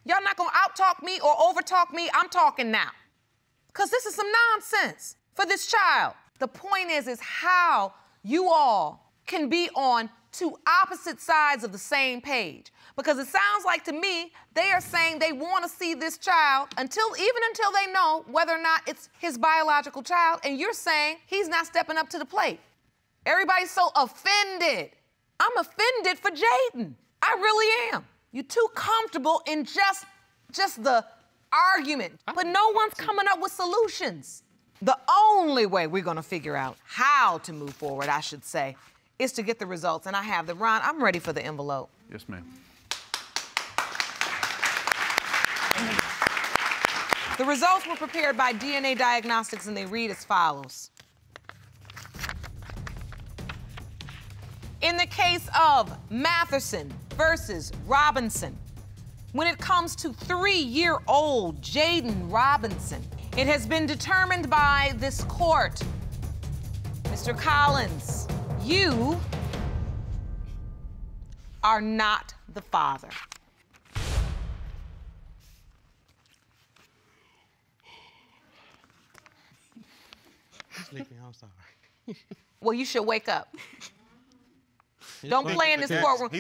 Y'all not gonna out-talk me or over-talk me. I'm talking now. Because this is some nonsense for this child. The point is how you all can be on two opposite sides of the same page. Because it sounds like to me, they are saying they want to see this child even until they know whether or not it's his biological child, and you're saying he's not stepping up to the plate. Everybody's so offended. I'm offended for Jaden. I really am. You're too comfortable in just the argument, but no one's coming up with solutions. The only way we're going to figure out how to move forward, I should say, is to get the results, and I have them. Ron, I'm ready for the envelope. Yes, ma'am. The results were prepared by DNA Diagnostics, and they read as follows. In the case of Matherson versus Robinson, when it comes to 3-year-old Jaden Robinson, it has been determined by this court, Mr. Collins, you are not the father. Sleeping, I'm sorry. Well, you should wake up. Don't play in this courtroom. No.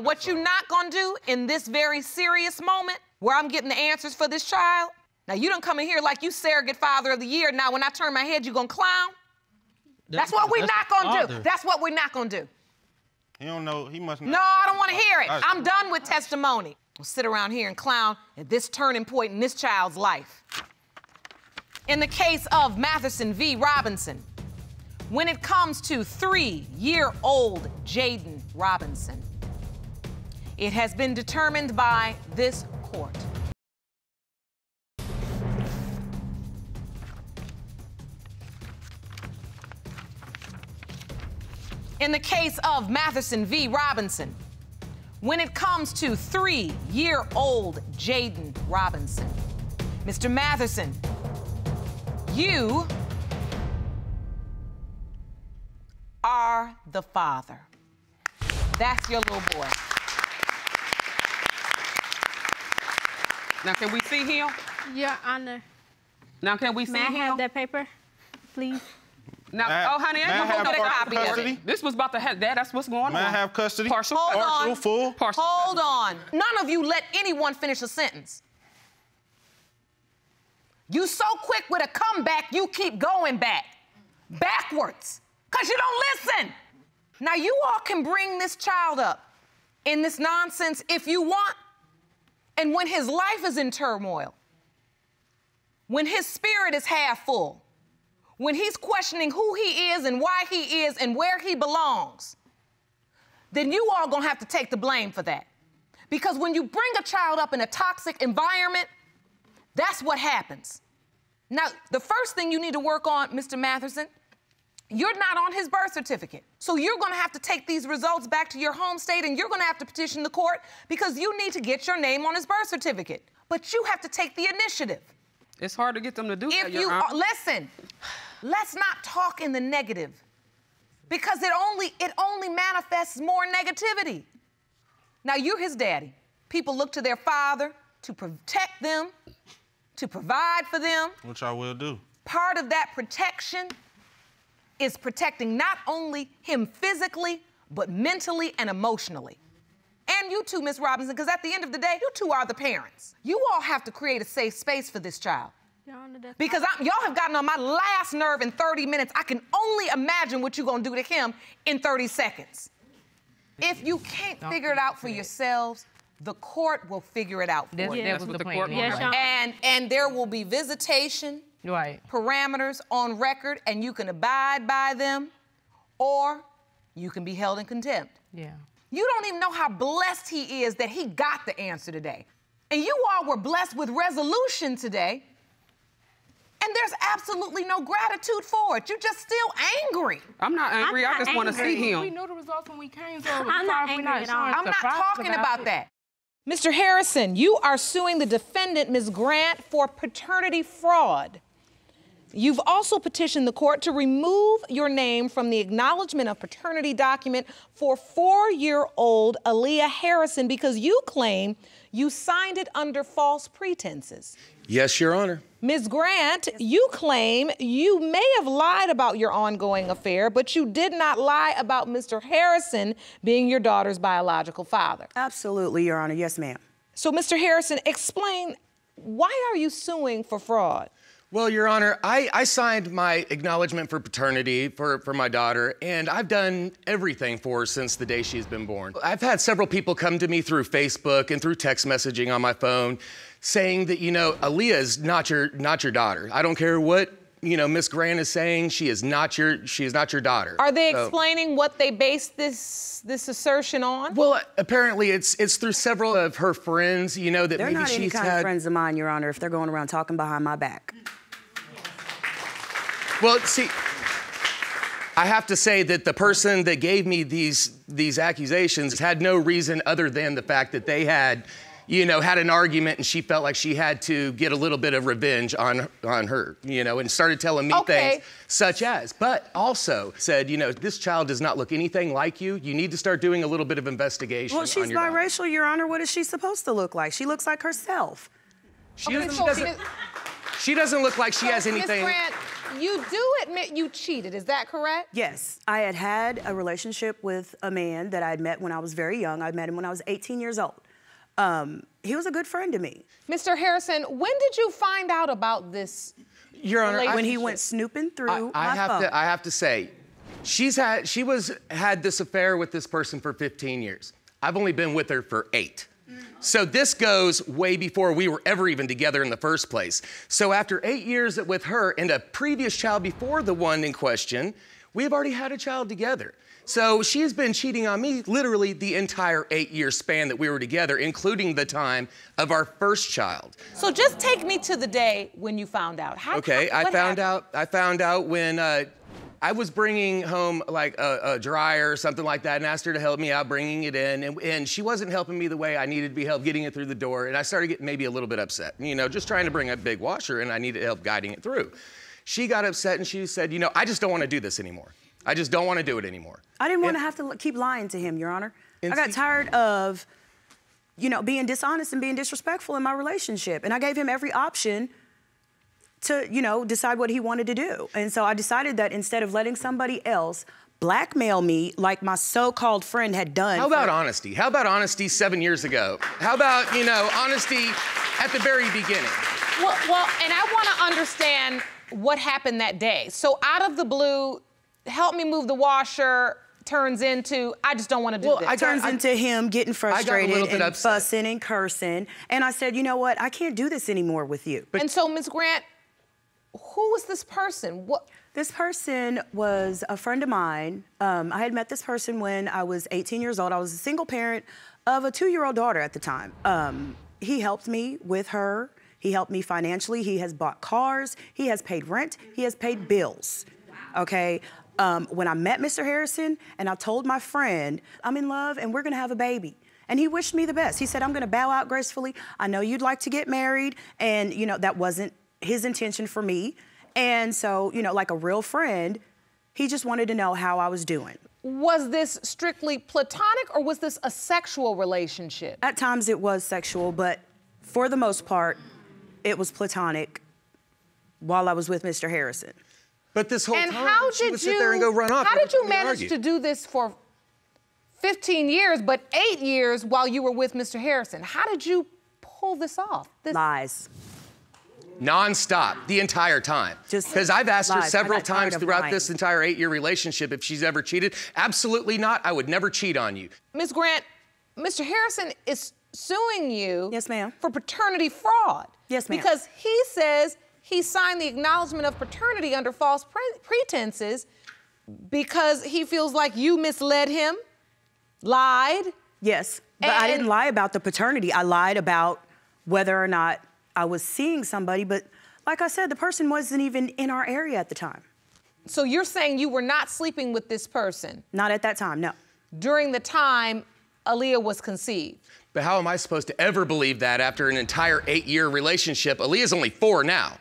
What you're not gonna do in this very serious moment where I'm getting the answers for this child, now you don't come in here like you surrogate father of the year. Now when I turn my head, you gonna clown? That's what we're not gonna do. He don't know, he must not. No, I don't wanna hear it. I'm done with testimony. We'll sit around here and clown at this turning point in this child's life. In the case of Matherson v. Robinson, when it comes to 3-year-old Jaden Robinson, it has been determined by this court. In the case of Matherson v. Robinson, when it comes to 3-year-old Jaden Robinson, Mr. Matherson, you are the father. That's your little boy. Now, can we see him? Your Honor. Now, can we see him? May I have that paper, please? Now, honey, I ain't gonna hold that copy of it. This was about to happen. That's what's going on. May I have custody? Partial. Partial. Full. Partial. Hold on. None of you let anyone finish a sentence. You so quick with a comeback, you keep going backwards, because you don't listen. Now, you all can bring this child up in this nonsense if you want. And when his life is in turmoil, when his spirit is half full, when he's questioning who he is and why he is and where he belongs, then you all gonna have to take the blame for that. Because when you bring a child up in a toxic environment, that's what happens. Now, the first thing you need to work on, Mr. Matherson, you're not on his birth certificate. So you're gonna have to take these results back to your home state, and you're gonna have to petition the court because you need to get your name on his birth certificate. But you have to take the initiative. It's hard to get them to do that, Your Honor. Listen, let's not talk in the negative, because it only manifests more negativity. Now, you're his daddy. People look to their father to protect them, to provide for them. Which I will do. Part of that protection is protecting not only him physically, but mentally and emotionally. And you too, Ms. Robinson, because at the end of the day, you two are the parents. You all have to create a safe space for this child. Because y'all have gotten on my last nerve in 30 minutes. I can only imagine what you're gonna do to him in 30 seconds. If you can't figure it out for yourselves, The court will figure it out for you. That's what the court will do. And there will be visitation parameters on record, and you can abide by them, or you can be held in contempt. Yeah. You don't even know how blessed he is that he got the answer today. And you all were blessed with resolution today, and there's absolutely no gratitude for it. You're just still angry. I'm not angry. I just want to see him. We knew the results when we came, so I'm not angry at all. I'm not talking about that. Mr. Harrison, you are suing the defendant, Ms. Grant, for paternity fraud. You've also petitioned the court to remove your name from the acknowledgement of paternity document for 4-year-old Aaliyah Harrison because you claim you signed it under false pretenses. Yes, Your Honor. Ms. Grant, you claim you may have lied about your ongoing affair, but you did not lie about Mr. Harrison being your daughter's biological father. Absolutely, Your Honor. Yes, ma'am. So, Mr. Harrison, explain, why are you suing for fraud? Well, Your Honor, I signed my acknowledgement for paternity for my daughter, and I've done everything for her since the day she's been born. I've had several people come to me through Facebook and through text messaging on my phone saying that, you know, Aaliyah is not your daughter. I don't care what, you know, Ms. Grant is saying, she is not your daughter. Are they explaining what they based this assertion on? Well, apparently it's through several of her friends, you know, that maybe she's had... They're not any kind of friends of mine, Your Honor, if they're going around talking behind my back. Well, see, I have to say that the person that gave me these accusations had no reason other than the fact that they had, you know, had an argument and she felt like she had to get a little bit of revenge on her, you know, and started telling me things such as, but also said, you know, this child does not look anything like you. You need to start doing a little bit of investigation. Well, she's biracial, Your Honor. What is she supposed to look like? She looks like herself. She doesn't look like she has anything. Ms. Grant, you do admit you cheated, is that correct? Yes. I had a relationship with a man that I had met when I was very young. I met him when I was 18 years old. He was a good friend to me. Mr. Harrison, when did you find out about this Your Honor, relationship? When he went snooping through my phone. I have to say, she had this affair with this person for 15 years. I've only been with her for 8. So this goes way before we were ever even together in the first place. So after 8 years with her and a previous child before the one in question, we've already had a child together. So she has been cheating on me literally the entire 8-year span that we were together, including the time of our first child. So just take me to the day when you found out. I found out when I was bringing home like a dryer or something like that and asked her to help me out bringing it in. And she wasn't helping me the way I needed to be helped getting it through the door. And I started getting maybe a little bit upset, you know, just trying to bring a big washer and I needed help guiding it through. She got upset and she said, you know, I just don't want to do this anymore. I just don't want to do it anymore. I didn't want to have to keep lying to him, Your Honor. I got tired of, you know, being dishonest and being disrespectful in my relationship. And I gave him every option to, you know, decide what he wanted to do. And so I decided that instead of letting somebody else blackmail me like my so-called friend had done. How about honesty? How about honesty 7 years ago? How about, you know, honesty at the very beginning? Well, and I want to understand what happened that day. So out of the blue, help me move the washer turns into, I just don't want to do this. Turns into him getting frustrated and fussing and cursing. And I said, you know what? I can't do this anymore with you. But, and so, Ms. Grant, who was this person? What? This person was a friend of mine. I had met this person when I was 18 years old. I was a single parent of a 2-year-old daughter at the time. He helped me with her. He helped me financially. He has bought cars. He has paid rent. He has paid bills. Wow. Okay. When I met Mr. Harrison and I told my friend, I'm in love and we're gonna have a baby. And he wished me the best. He said, I'm gonna bow out gracefully. I know you'd like to get married. And you know, that wasn't his intention for me. And so, you know, like a real friend, he just wanted to know how I was doing. Was this strictly platonic or was this a sexual relationship? At times it was sexual, but for the most part, it was platonic while I was with Mr. Harrison. But this whole time, she would sit there and go run off. How did you manage to do this for 15 years, but 8 years while you were with Mr. Harrison? How did you pull this off? Lies. Non-stop, the entire time. Because I've asked her several times throughout this entire 8-year relationship if she's ever cheated. Absolutely not, I would never cheat on you. Ms. Grant, Mr. Harrison is suing you. Yes, ma'am. For paternity fraud. Yes, ma'am. Because he says he signed the acknowledgement of paternity under false pretenses because he feels like you misled him, lied. Yes, but I didn't lie about the paternity. I lied about whether or not I was seeing somebody, but like I said, the person wasn't even in our area at the time. So you're saying you were not sleeping with this person? Not at that time, no. During the time Aaliyah was conceived. But how am I supposed to ever believe that after an entire 8-year relationship? Aaliyah's only 4 now.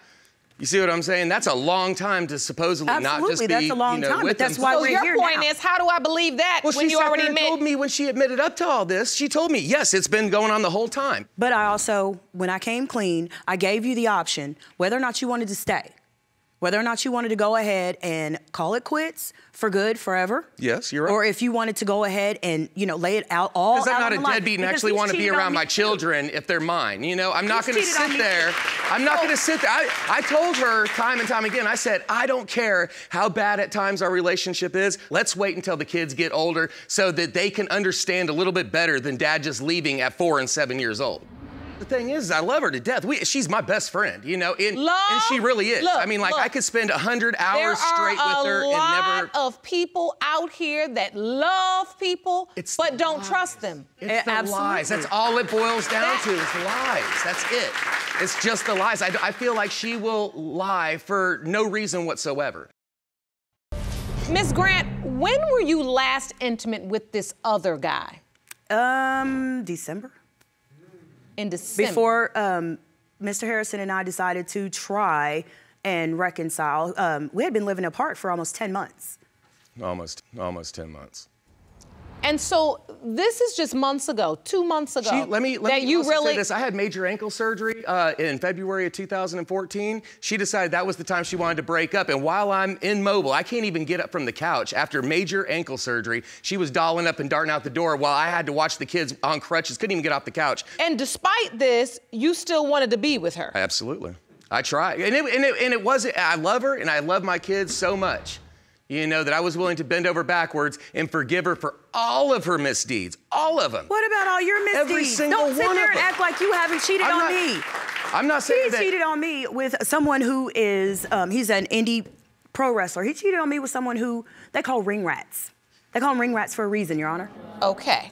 You see what I'm saying? That's a long time to supposedly not just be, that's a long time, but that's why we're here now. So your point is, how do I believe that when you already admit? Well, she told me when she admitted up to all this, she told me, yes, it's been going on the whole time. But I also, when I came clean, I gave you the option whether or not you wanted to stay, whether or not you wanted to go ahead and call it quits for good, forever. Yes, you're right. Or if you wanted to go ahead and, you know, lay it out all out. Because I'm not a deadbeat and actually want to be around my children if they're mine. You know, I'm not going to sit there. I'm not going to sit there. I told her time and time again, I said, I don't care how bad at times our relationship is. Let's wait until the kids get older so that they can understand a little bit better than dad just leaving at 4 and 7 years old. The thing is, I love her to death. She's my best friend, you know, and she really is. Look, I mean, like, I could spend 100 hours straight with her and never... There are a lot of people out here that love people, but don't trust them. It's the lies. That's all it boils down to, is lies. That's it. It's just the lies. I feel like she will lie for no reason whatsoever. Miss Grant, when were you last intimate with this other guy? December. In December. Before Mr. Harrison and I decided to try and reconcile, we had been living apart for almost 10 months. Almost 10 months. And so this is just months ago, 2 months ago. Let me also say this. I had major ankle surgery in February of 2014. She decided that was the time she wanted to break up. And while I'm immobile, I can't even get up from the couch. After major ankle surgery, she was dolling up and darting out the door while I had to watch the kids on crutches, couldn't even get off the couch. And despite this, you still wanted to be with her. Absolutely. I tried. And it wasn't, I love her and I love my kids so much. You know, that I was willing to bend over backwards and forgive her for all of her misdeeds. All of them. What about all your misdeeds? Every single one of them. Don't sit there and act like you haven't cheated on me. I'm not saying that. He cheated on me with someone who is, he's an indie pro wrestler. He cheated on me with someone who they call ring rats. They call them ring rats for a reason, Your Honor. Okay.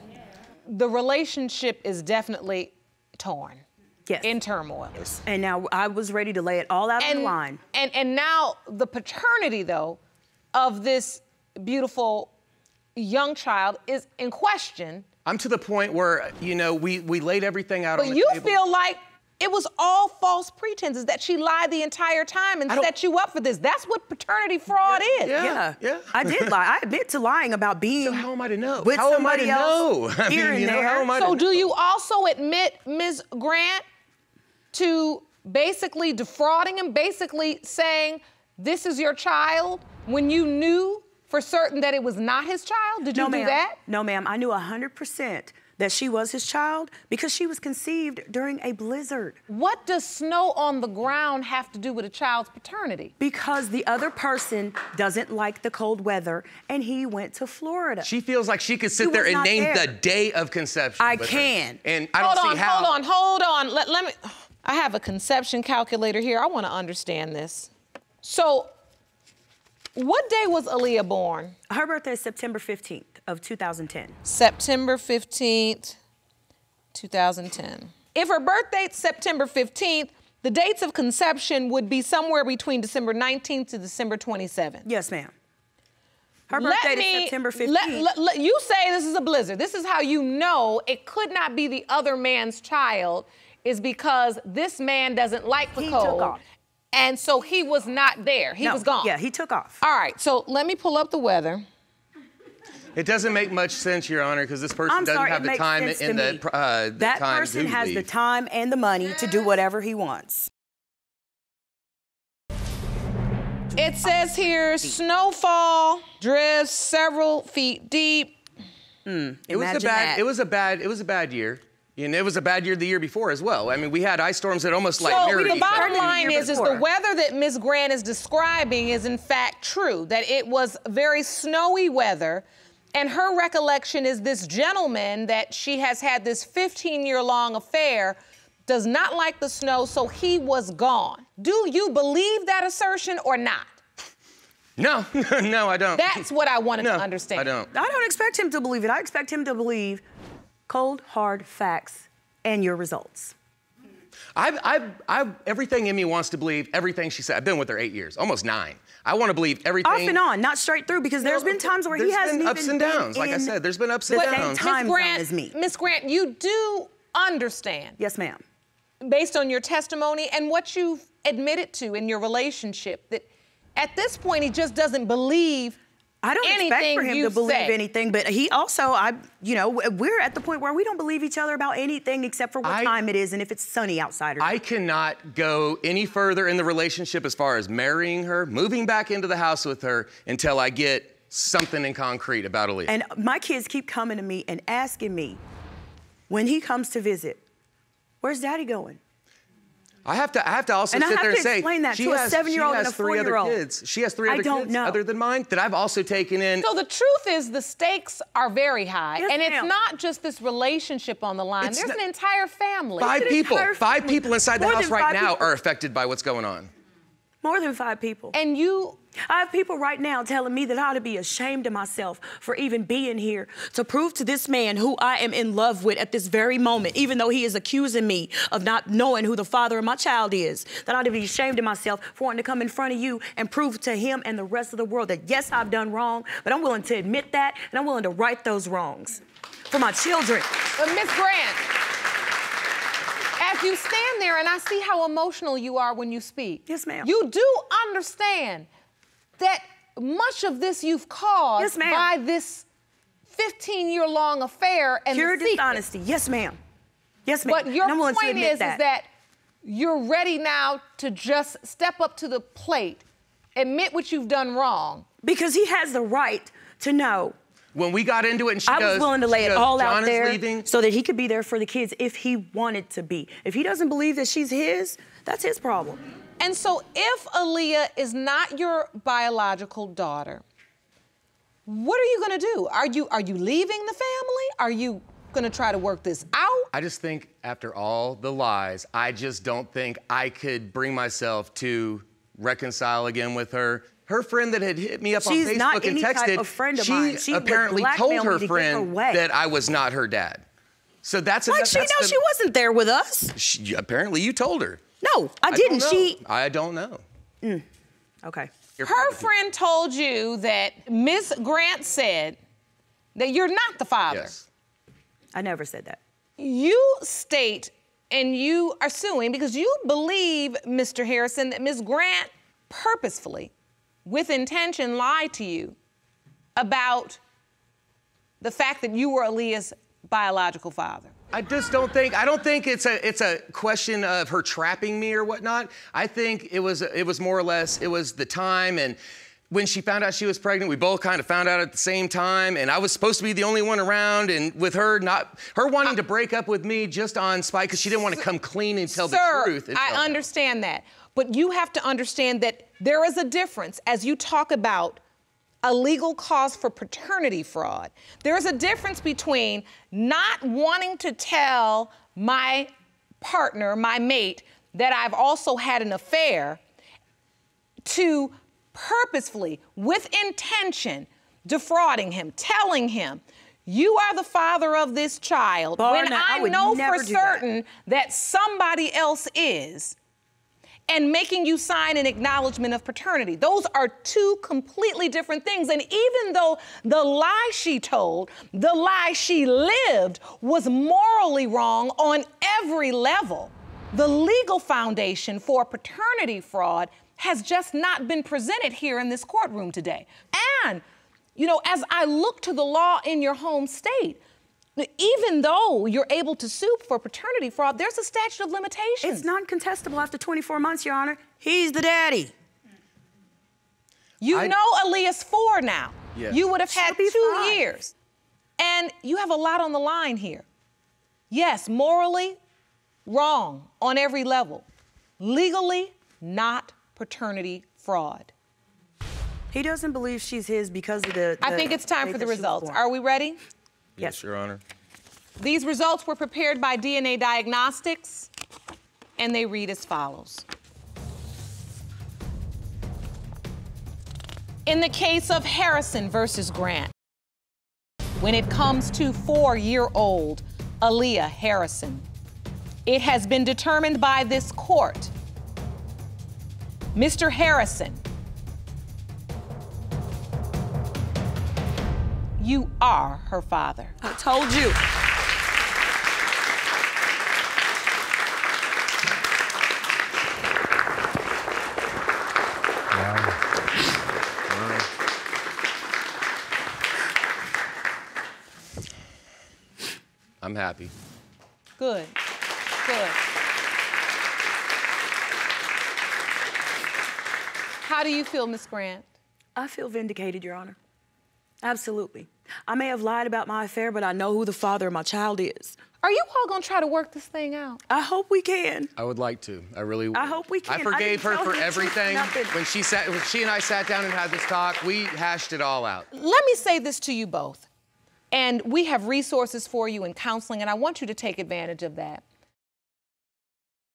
The relationship is definitely torn. Yes. In turmoil. Yes. And now I was ready to lay it all out on the line. And now the paternity, though, of this beautiful young child is in question. I'm to the point where, you know, we laid everything out on the table. But you feel like it was all false pretenses, that she lied the entire time and set you up for this. That's what paternity fraud is. Yeah. I did lie. I admit to lying about being. So how am I to know? With somebody else here and there. So do you also admit, Ms. Grant, to basically defrauding him, basically saying, this is your child, when you knew for certain that it was not his child? Did you do that? No, ma'am. I knew 100% that she was his child because she was conceived during a blizzard. What does snow on the ground have to do with a child's paternity? Because the other person doesn't like the cold weather, and he went to Florida. She feels like she could sit there and name the day of conception. I can. And I don't see how. Hold on. Let me... I have a conception calculator here. I want to understand this. So... what day was Aaliyah born? Her birthday is September 15th of 2010. September 15th, 2010. If her birth date's September 15th, the dates of conception would be somewhere between December 19th to December 27th. Yes, ma'am. Her birthday is September 15th. You say this is a blizzard. This is how you know it could not be the other man's child, is because this man doesn't like the cold. He took off. And so he was not there. He was gone. Yeah, he took off. All right, so let me pull up the weather. It doesn't make much sense, Your Honor, because this person doesn't have the time and the that time person has the time and the money to do whatever he wants. It says here, snowfall, drifts several feet deep. It was a bad year. And it was a bad year the year before as well. I mean, we had ice storms that almost mirrored each other. So the bottom line is the weather that Ms. Grant is describing is in fact true, that it was very snowy weather And her recollection is this gentleman that she has had this 15-year-long affair does not like the snow, so he was gone. Do you believe that assertion or not? No, no, I don't. That's what I wanted to understand. I don't. I don't expect him to believe it. I expect him to believe cold, hard facts and your results. Everything in me wants to believe everything she said. I've been with her 8 years, almost 9. I want to believe everything. Off and on, not straight through, because there's been times where he hasn't even been in. There's been ups and downs. Like I said, there's been ups and downs. Miss Grant, you do understand. Yes, ma'am. Based on your testimony and what you've admitted to in your relationship, that at this point he just doesn't believe. I don't expect for him to believe anything, but he also, you know, we're at the point where we don't believe each other about anything except for what time it is and if it's sunny outside or not. I cannot go any further in the relationship as far as marrying her, moving back into the house with her until I get something in concrete about Aaliyah. And my kids keep coming to me and asking me, when he comes to visit, where's Daddy going? I have to also sit there and say, she has 3 other kids. She has 3 other kids other than mine that I've also taken in. So the truth is the stakes are very high. And it's not just this relationship on the line. There's an entire family. 5 people inside the house right now are affected by what's going on. More than 5 people. And you... I have people right now telling me that I ought to be ashamed of myself for even being here to prove to this man who I am in love with at this very moment, even though he is accusing me of not knowing who the father of my child is, that I ought to be ashamed of myself for wanting to come in front of you and prove to him and the rest of the world that, yes, I've done wrong, but I'm willing to admit that and I'm willing to right those wrongs for my children. But Ms. Grant, as you stand there, and I see how emotional you are when you speak. Yes, ma'am. You do understand that much of this you've caused by this 15-year-long affair and pure dishonesty. Yes, ma'am. Yes, ma'am. But your point is that you're ready now to just step up to the plate, admit what you've done wrong. Because he has the right to know. When we got into it and she goes, I was willing to lay it all out there so that he could be there for the kids if he wanted to be. If he doesn't believe that she's his, that's his problem. And so if Aaliyah is not your biological daughter, what are you going to do? Are you leaving the family? Are you going to try to work this out? I just think after all the lies, I just don't think I could bring myself to reconcile again with her. Her friend that had hit me up on Facebook and texted, she apparently told her friend that I was not her dad. So that's... Like she knows she wasn't there with us. Apparently you told her. No, I didn't. I don't know. Okay. Her friend told you that Miss Grant said that you're not the father. Yes. I never said that. You state, and you are suing, because you believe, Mr. Harrison, that Miss Grant purposefully, with intention, lied to you about the fact that you were Aaliyah's biological father. I just don't think, it's a question of her trapping me or whatnot. I think it was more or less, it was the time, and when she found out she was pregnant, we both kind of found out at the same time, and I was supposed to be the only one around, and with her not, her wanting to break up with me just on spite, because she didn't want to come clean and tell the truth. I understand that, but you have to understand that there is a difference as you talk about a legal cause for paternity fraud. There is a difference between not wanting to tell my partner, my mate, that I've also had an affair, to purposefully, with intention, defrauding him, telling him, you are the father of this child, when I know for certain that somebody else is, and making you sign an acknowledgement of paternity. Those are two completely different things. And even though the lie she told, the lie she lived, was morally wrong on every level, the legal foundation for paternity fraud has just not been presented here in this courtroom today. And, you know, as I look to the law in your home state, even though you're able to sue for paternity fraud, there's a statute of limitations. It's non-contestable after 24 months, Your Honor. He's the daddy. You know Aaliyah's 4 now. Yes. You would have had 2 years. And you have a lot on the line here. Yes, morally wrong on every level. Legally not paternity fraud. He doesn't believe she's his because of the... I think it's time for the results. Are we ready? Yes, Your Honor. These results were prepared by DNA Diagnostics, and they read as follows. In the case of Harrison versus Grant, when it comes to 4-year-old Aaliyah Harrison, it has been determined by this court, Mr. Harrison, you are her father. I told you. I'm happy. Good. Good. How do you feel, Ms. Grant? I feel vindicated, Your Honor. Absolutely. I may have lied about my affair, but I know who the father of my child is. Are you all gonna try to work this thing out? I hope we can. I would like to. I really would. I hope we can. I forgave her for everything. When she and I sat down and had this talk, we hashed it all out. Let me say this to you both. And we have resources for you in counseling, and I want you to take advantage of that.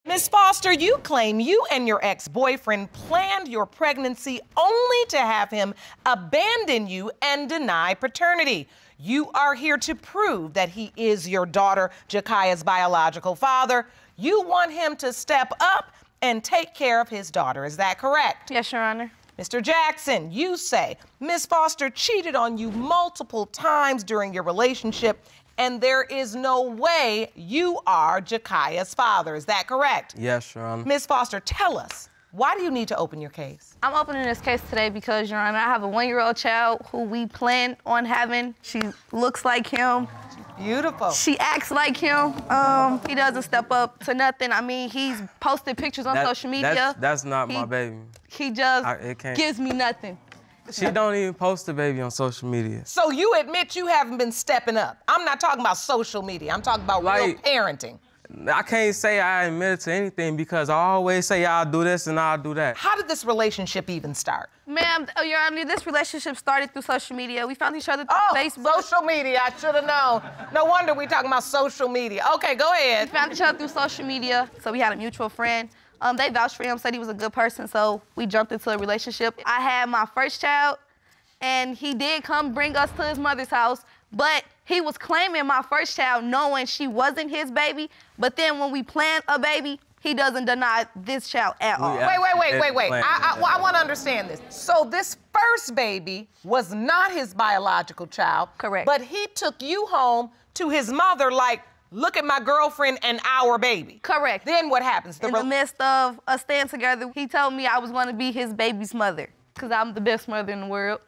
Ms. Foster, you claim you and your ex-boyfriend planned your pregnancy only to have him abandon you and deny paternity. You are here to prove that he is your daughter, Jakia's biological father. You want him to step up and take care of his daughter. Is that correct? Yes, Your Honor. Mr. Jackson, you say Ms. Foster cheated on you multiple times during your relationship, and there is no way you are Jakia's father. Is that correct? Yes, Your Honor. Ms. Foster, tell us, why do you need to open your case? I'm opening this case today because, Your Honor, I have a 1-year-old child who we plan on having. She looks like him. Beautiful. She acts like him. He doesn't step up to nothing. I mean, he's posted pictures on social media. That's not my baby. He just gives me nothing. She don't even post the baby on social media. So you admit you haven't been stepping up. I'm not talking about social media. I'm talking about real parenting. I can't say I admitted to anything because I always say I'll do this and I'll do that. How did this relationship even start? Ma'am, Your Honor, this relationship started through social media. We found each other through Facebook. Social media, I should have known. No wonder we talking about social media. Okay, go ahead. We found each other through social media, so we had a mutual friend. They vouched for him, said he was a good person, so we jumped into a relationship. I had my first child, and he did come bring us to his mother's house, but he was claiming my first child knowing she wasn't his baby, but then when we planned a baby, he doesn't deny this child at all. Wait. I want to understand this. So this first baby was not his biological child. Correct. But he took you home to his mother like, look at my girlfriend and our baby. Correct. Then what happens? In the midst of us staying together, he told me I was going to be his baby's mother because I'm the best mother in the world.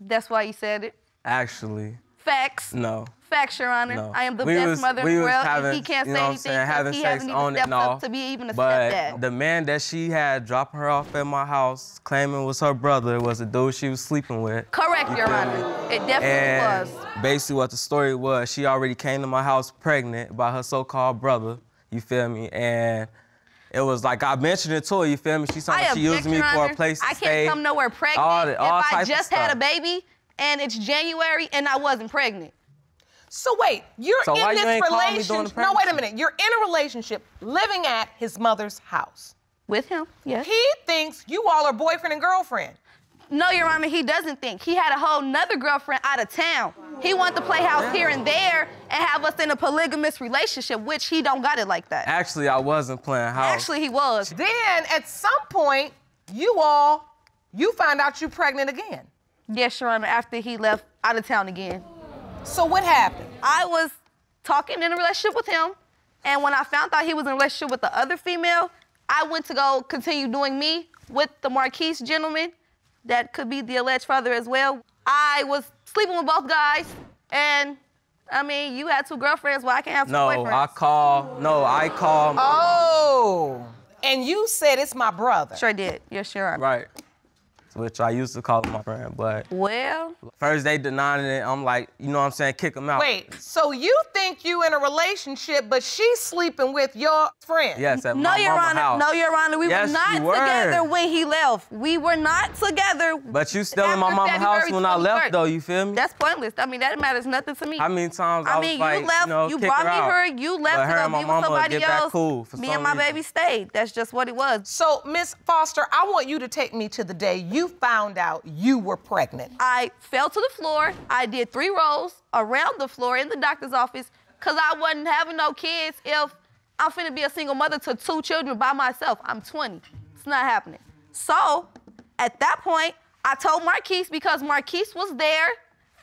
That's why he said it. Actually. Facts. No. Facts, Your Honor. No. I am the best mother in the world, and he can't say anything because he hasn't even stepped up to be even a stepdad. But the man that she had dropping her off at my house, claiming was her brother, was a dude she was sleeping with. Correct, Your Honor. It definitely was. Basically what the story was, she already came to my house pregnant by her so-called brother, you feel me, and it was like, I mentioned it to her, you feel me? She's talking about she used me for a place to stay. I can't come nowhere pregnant. If I just had a baby, and it's January, and I wasn't pregnant. So wait, you're in this relationship. No, wait a minute. You're in a relationship living at his mother's house. With him, yes. He thinks you all are boyfriend and girlfriend. No, Your Honor, he doesn't think. He had a whole nother girlfriend out of town. He wanted to play house here and there and have us in a polygamous relationship, which he don't got it like that. Actually, I wasn't playing house. Actually, he was. Then, at some point, you find out you're pregnant again. Yes, Your Honor, after he left out of town again. So what happened? I was talking in a relationship with him, and when I found out he was in a relationship with the other female, I went to go continue doing me with the Marquise gentleman that could be the alleged father as well. I was sleeping with both guys, and, I mean, you had two girlfriends, well, I can't have two boyfriends. No, I called. Oh, and you said it's my brother. Sure did, yes, Your Honor. Right. which I used to call my friend, but... Well... First they denying it, I'm like, you know what I'm saying, kick them out. Wait, so you think you in a relationship, but she's sleeping with your friend? Yes, at my mama's house. No, Your Honor, we were not together when he left. We were not together. But you still in my mama's house when I left, though, you feel me? That's pointless. I mean, that matters nothing to me. How many times I was like, you know, kick her out. I mean, you left, you brought me her, you left to go be with somebody else. Cool for me and my baby stayed. That's just what it was. So, Miss Foster, I want you to take me to the day you found out you were pregnant. I fell to the floor. I did 3 rolls around the floor in the doctor's office because I wasn't having no kids if I'm finna be a single mother to 2 children by myself. I'm 20. It's not happening. So, at that point, I told Marquise because Marquise was there.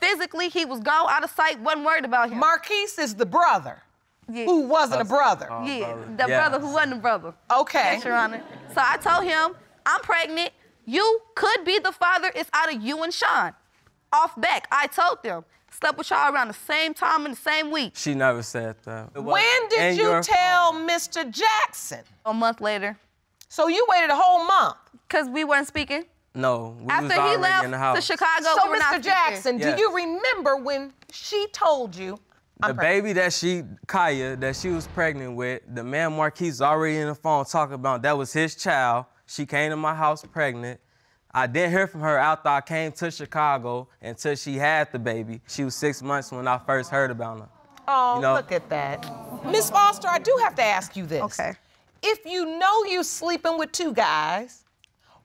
Physically, he was gone, out of sight, wasn't worried about him. Marquise is the brother. Yeah. Who wasn't a brother. Oh, yeah, the brother who wasn't a brother. Okay. Yes, Your Honor. So I told him, I'm pregnant. You could be the father. It's out of you and Sean. Off back, I told them. Slept with y'all around the same time in the same week. She never said that. When did you tell Mr. Jackson? A month later. So you waited a whole month? Because we weren't speaking. No, we after was he left in the house. To Chicago, so we Mr. Jackson, do you remember when she told you the baby that she, Kaya, that she was pregnant with, the man Marquise already in the phone talking about that was his child. She came to my house pregnant. I didn't hear from her after I came to Chicago until she had the baby. She was 6 months when I first heard about her. Oh, you know? Look at that. Miss Foster, I do have to ask you this. Okay. If you know you're sleeping with 2 guys,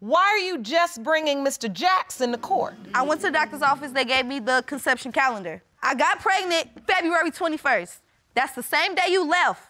why are you just bringing Mr. Jackson to court? I went to the doctor's office. They gave me the conception calendar. I got pregnant February 21st. That's the same day you left.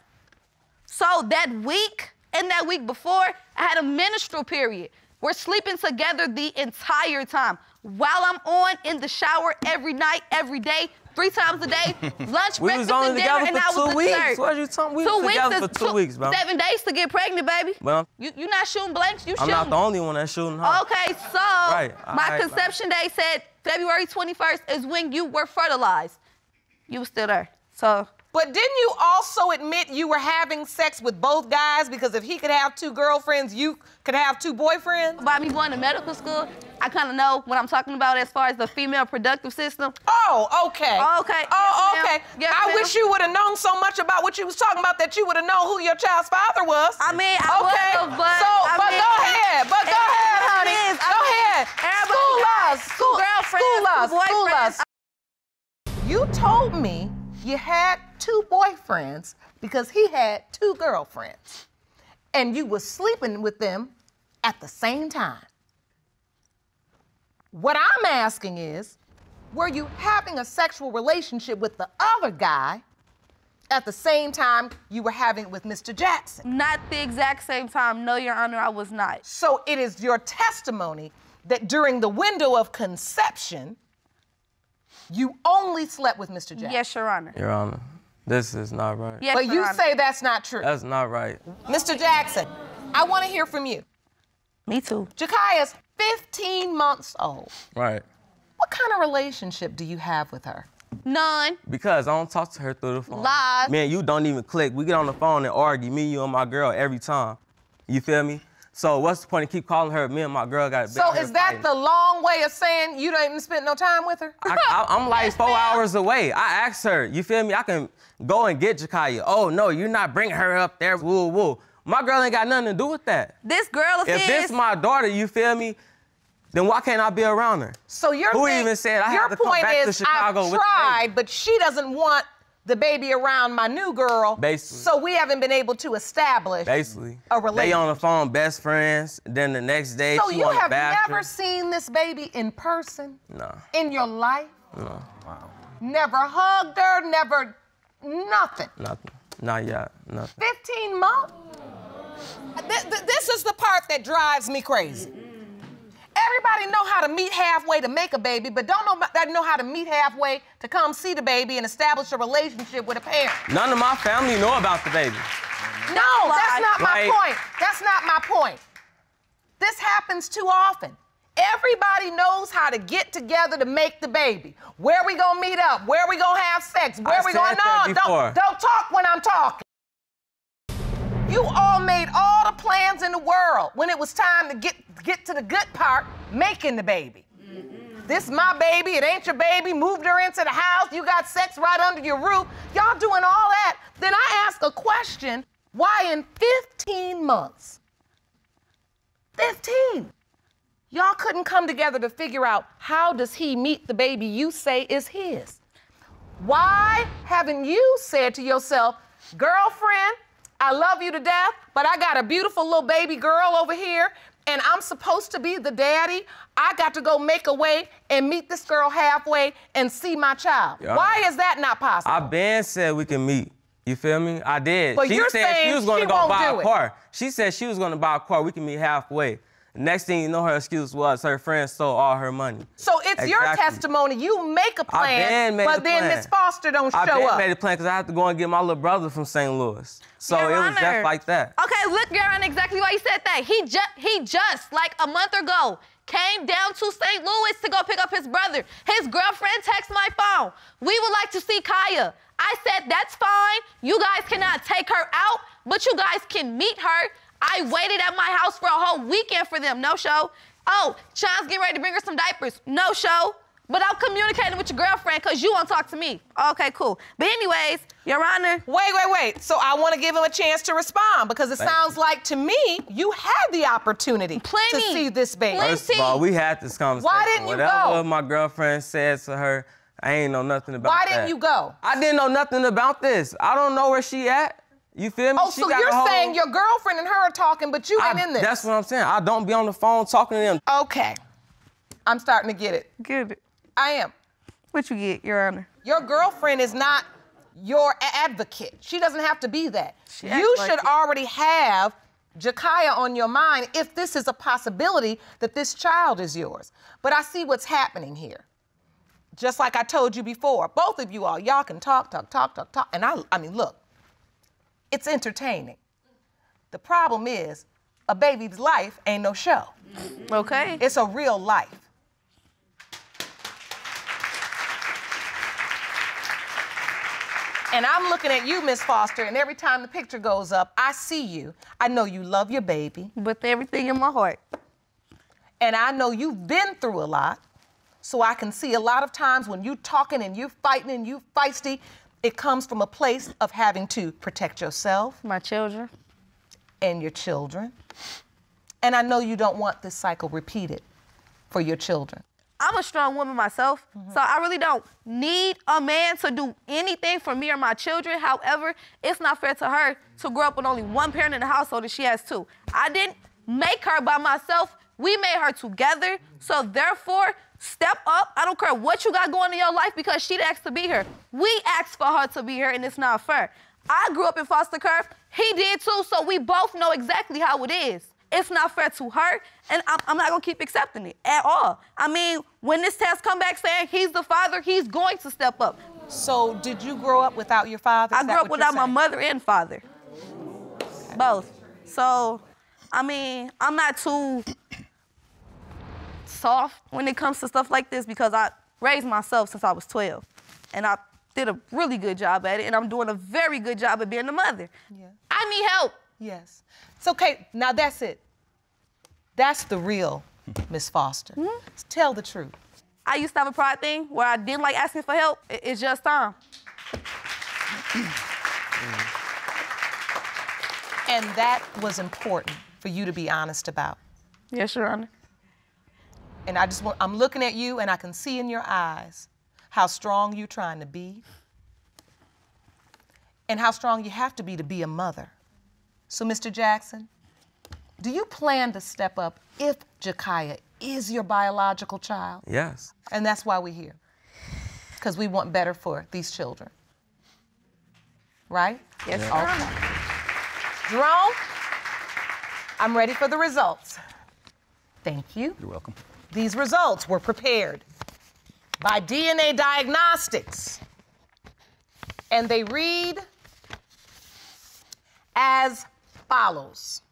So that week and that week before, I had a menstrual period. We're sleeping together the entire time. While I'm on, in the shower, every night, every day, 3 times a day, lunch, we breakfast, and dinner, and I was the third. What are you talking? We was together for 2 weeks, bro. 7 days to get pregnant, baby. Well, you not shooting blanks, you shooting. I'm not the only one that's shooting her. Okay, so my conception day said February 21st is when you were fertilized. You were still there, so. But didn't you also admit you were having sex with both guys? Because if he could have 2 girlfriends, you could have 2 boyfriends? By me going to medical school, I kind of know what I'm talking about as far as the female reproductive system. Oh, okay. Oh, okay. Oh, yes, okay. Yes, I wish you would have known so much about what you was talking about that you would have known who your child's father was. I mean, I would have, but... So, go ahead, honey. Go ahead. School us. School us. School us. You told me you had 2 boyfriends because he had 2 girlfriends. And you were sleeping with them at the same time. What I'm asking is, were you having a sexual relationship with the other guy at the same time you were having it with Mr. Jackson? Not the exact same time. No, Your Honor, I was not. So it is your testimony that during the window of conception, you only slept with Mr. Jackson? Yes, Your Honor. Your Honor, this is not right. Yes, but you say that's not true. That's not right. Mr. Jackson, I want to hear from you. Me too. Jakia's 15 months old. Right. What kind of relationship do you have with her? None. Because I don't talk to her through the phone. Lies. Man, you don't even click. We get on the phone and argue, me, you, and my girl every time. You feel me? So what's the point of keep calling her? Me and my girl got a big fight. So is that the long way of saying you don't even spend no time with her? I'm like 4 hours away. I asked her, you feel me? I can go and get Jakaya. Oh, no, you're not bringing her up there. Woo, woo. My girl ain't got nothing to do with that. This girl is if this my daughter, you feel me? Then why can't I be around her? So your who thing, even said I have to come back to Chicago with tried, the baby? But she doesn't want the baby around my new girl. Basically. So we haven't been able to establish basically a relationship. They on the phone, best friends. Then the next day, so she you on have the bathroom. Never seen this baby in person? No. In your life? No. Wow. Never hugged her. Never nothing. Nothing. Not yet. Nothing. 15 months. This is the part that drives me crazy. Everybody know how to meet halfway to make a baby, but don't nobody know how to meet halfway to come see the baby and establish a relationship with a parent. None of my family know about the baby. No, that's not my point. That's not my point. This happens too often. Everybody knows how to get together to make the baby. Where we gonna meet up? Where we gonna have sex? Where we gonna... No, don't talk when I'm talking. You all made all the plans in the world when it was time to get to the good part, making the baby. Mm-hmm. This my baby, it ain't your baby, moved her into the house, you got sex right under your roof, y'all doing all that. Then I ask a question, why in 15 months, 15, y'all couldn't come together to figure out how does he meet the baby you say is his? Why haven't you said to yourself, girlfriend, I love you to death, but I got a beautiful little baby girl over here, and I'm supposed to be the daddy. I got to go make a way and meet this girl halfway and see my child. Yeah. Why is that not possible? I been said we can meet. You feel me? I did. But she said she was gonna go buy a car. She said she was gonna buy a car. We can meet halfway. Next thing you know, her excuse was her friend stole all her money. So it's your testimony. You make a plan, but then Miss Foster don't show up. I made a plan because I have to go and get my little brother from St. Louis. So it was just like that. Okay, look, Your Honor, exactly why you said that. He just like a month ago came down to St. Louis to go pick up his brother. His girlfriend texted my phone. We would like to see Kaya. I said that's fine. You guys cannot take her out, but you guys can meet her. I waited at my house for a whole weekend for them. No show. Oh, Sean's getting ready to bring her some diapers. No show. But I'm communicating with your girlfriend because you won't talk to me. Okay, cool. But anyways, Your Honor. Wait. So I want to give him a chance to respond because it sounds like to me you had the opportunity to see this baby. First of all, we had this conversation. Why didn't you go? Whatever my girlfriend said to her, I ain't know nothing about that. Why didn't you go? I didn't know nothing about this. I don't know where she at. You feel me? Oh, so you're saying your girlfriend and her are talking, but you ain't in this. That's what I'm saying. I don't be on the phone talking to them. Okay. I'm starting to get it. Get it. I am. What you get, Your Honor? Your girlfriend is not your advocate. She doesn't have to be that. You should already have Jakaya on your mind if this is a possibility that this child is yours. But I see what's happening here. Just like I told you before, both of you all, y'all can talk. And I mean, look. It's entertaining. The problem is, a baby's life ain't no show. Okay. It's a real life. And I'm looking at you, Miss Foster, and every time the picture goes up, I see you. I know you love your baby. With everything in my heart. And I know you've been through a lot, so I can see a lot of times when you talking and you fighting and you feisty, it comes from a place of having to protect yourself. My children. And your children. And I know you don't want this cycle repeated for your children. I'm a strong woman myself, so I really don't need a man to do anything for me or my children. However, it's not fair to her to grow up with only one parent in the household and she has two. I didn't make her by myself. We made her together, so therefore, step up. I don't care what you got going in your life because she asked to be here. We asked for her to be here, and it's not fair. I grew up in foster care. He did too, so we both know exactly how it is. It's not fair to her, and I'm not gonna keep accepting it at all. I mean, when this test come back saying he's the father, he's going to step up. So did you grow up without your father? I grew up without my mother and father. Okay. Both. So, I mean, I'm not too soft when it comes to stuff like this because I raised myself since I was 12 and I did a really good job at it and I'm doing a very good job at being a mother. Yeah. I need help. Yes. It's okay. Now that's it. That's the real Miss Foster. Mm-hmm. Tell the truth. I used to have a pride thing where I didn't like asking for help. It's just time. And that was important for you to be honest about. Yes, Your Honor. And I just want, I'm looking at you and I can see in your eyes how strong you're trying to be and how strong you have to be a mother. So, Mr. Jackson, do you plan to step up if Jakaya is your biological child? Yes. And that's why we're here, because we want better for these children. Right? Yes. Yeah. Okay. Jerome, I'm ready for the results. Thank you. You're welcome. These results were prepared by DNA Diagnostics, and they read as follows.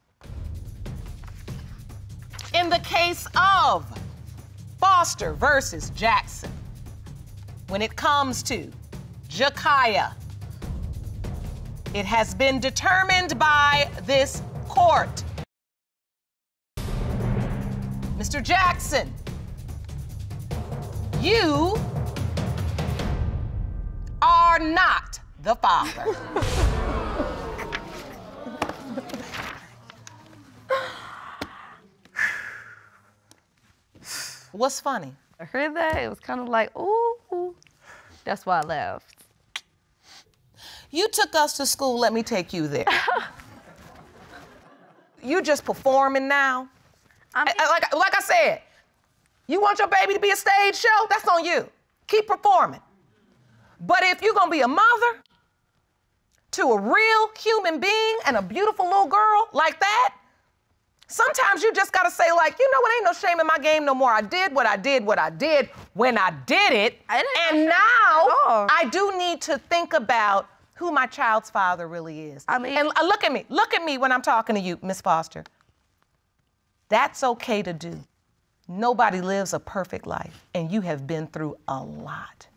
In the case of Foster versus Jackson, when it comes to Jakaya, it has been determined by this court Mr. Jackson, you are not the father. What's funny? I heard that. It was kind of like, ooh. That's why I left. You took us to school. Let me take you there. You just performing now. I mean, like I said, you want your baby to be a stage show? That's on you. Keep performing. But if you're gonna be a mother to a real human being and a beautiful little girl like that, sometimes you just gotta say, like, you know what, ain't no shame in my game no more. I did what I did, when I did it. And now I do need to think about who my child's father really is. I mean, and look at me when I'm talking to you, Miss Foster. That's okay to do. Nobody lives a perfect life, and you have been through a lot.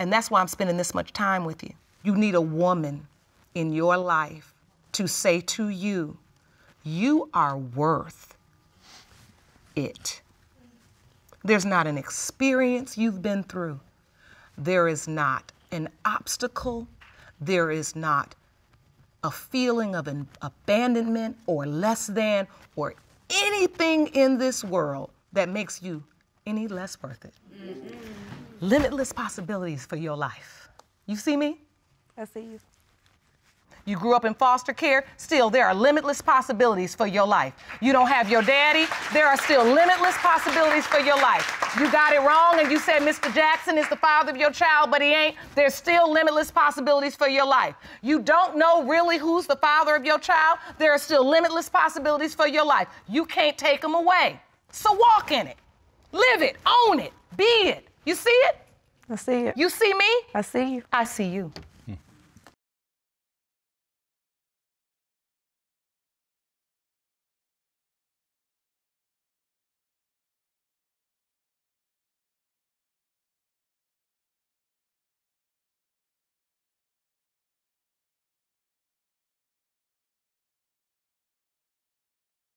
And that's why I'm spending this much time with you. You need a woman in your life to say to you, you are worth it. There's not an experience you've been through. There is not an obstacle. There is not a feeling of an abandonment or less than or anything in this world that makes you any less worth it. Mm-hmm. Limitless possibilities for your life. You see me? I see you. You grew up in foster care. Still, there are limitless possibilities for your life. You don't have your daddy. There are still limitless possibilities for your life. You got it wrong and you said Mr. Jackson is the father of your child, but he ain't. There's still limitless possibilities for your life. You don't know really who's the father of your child. There are still limitless possibilities for your life. You can't take them away. So walk in it. Live it. Own it. Be it. You see it? I see it. You see me? I see you. I see you.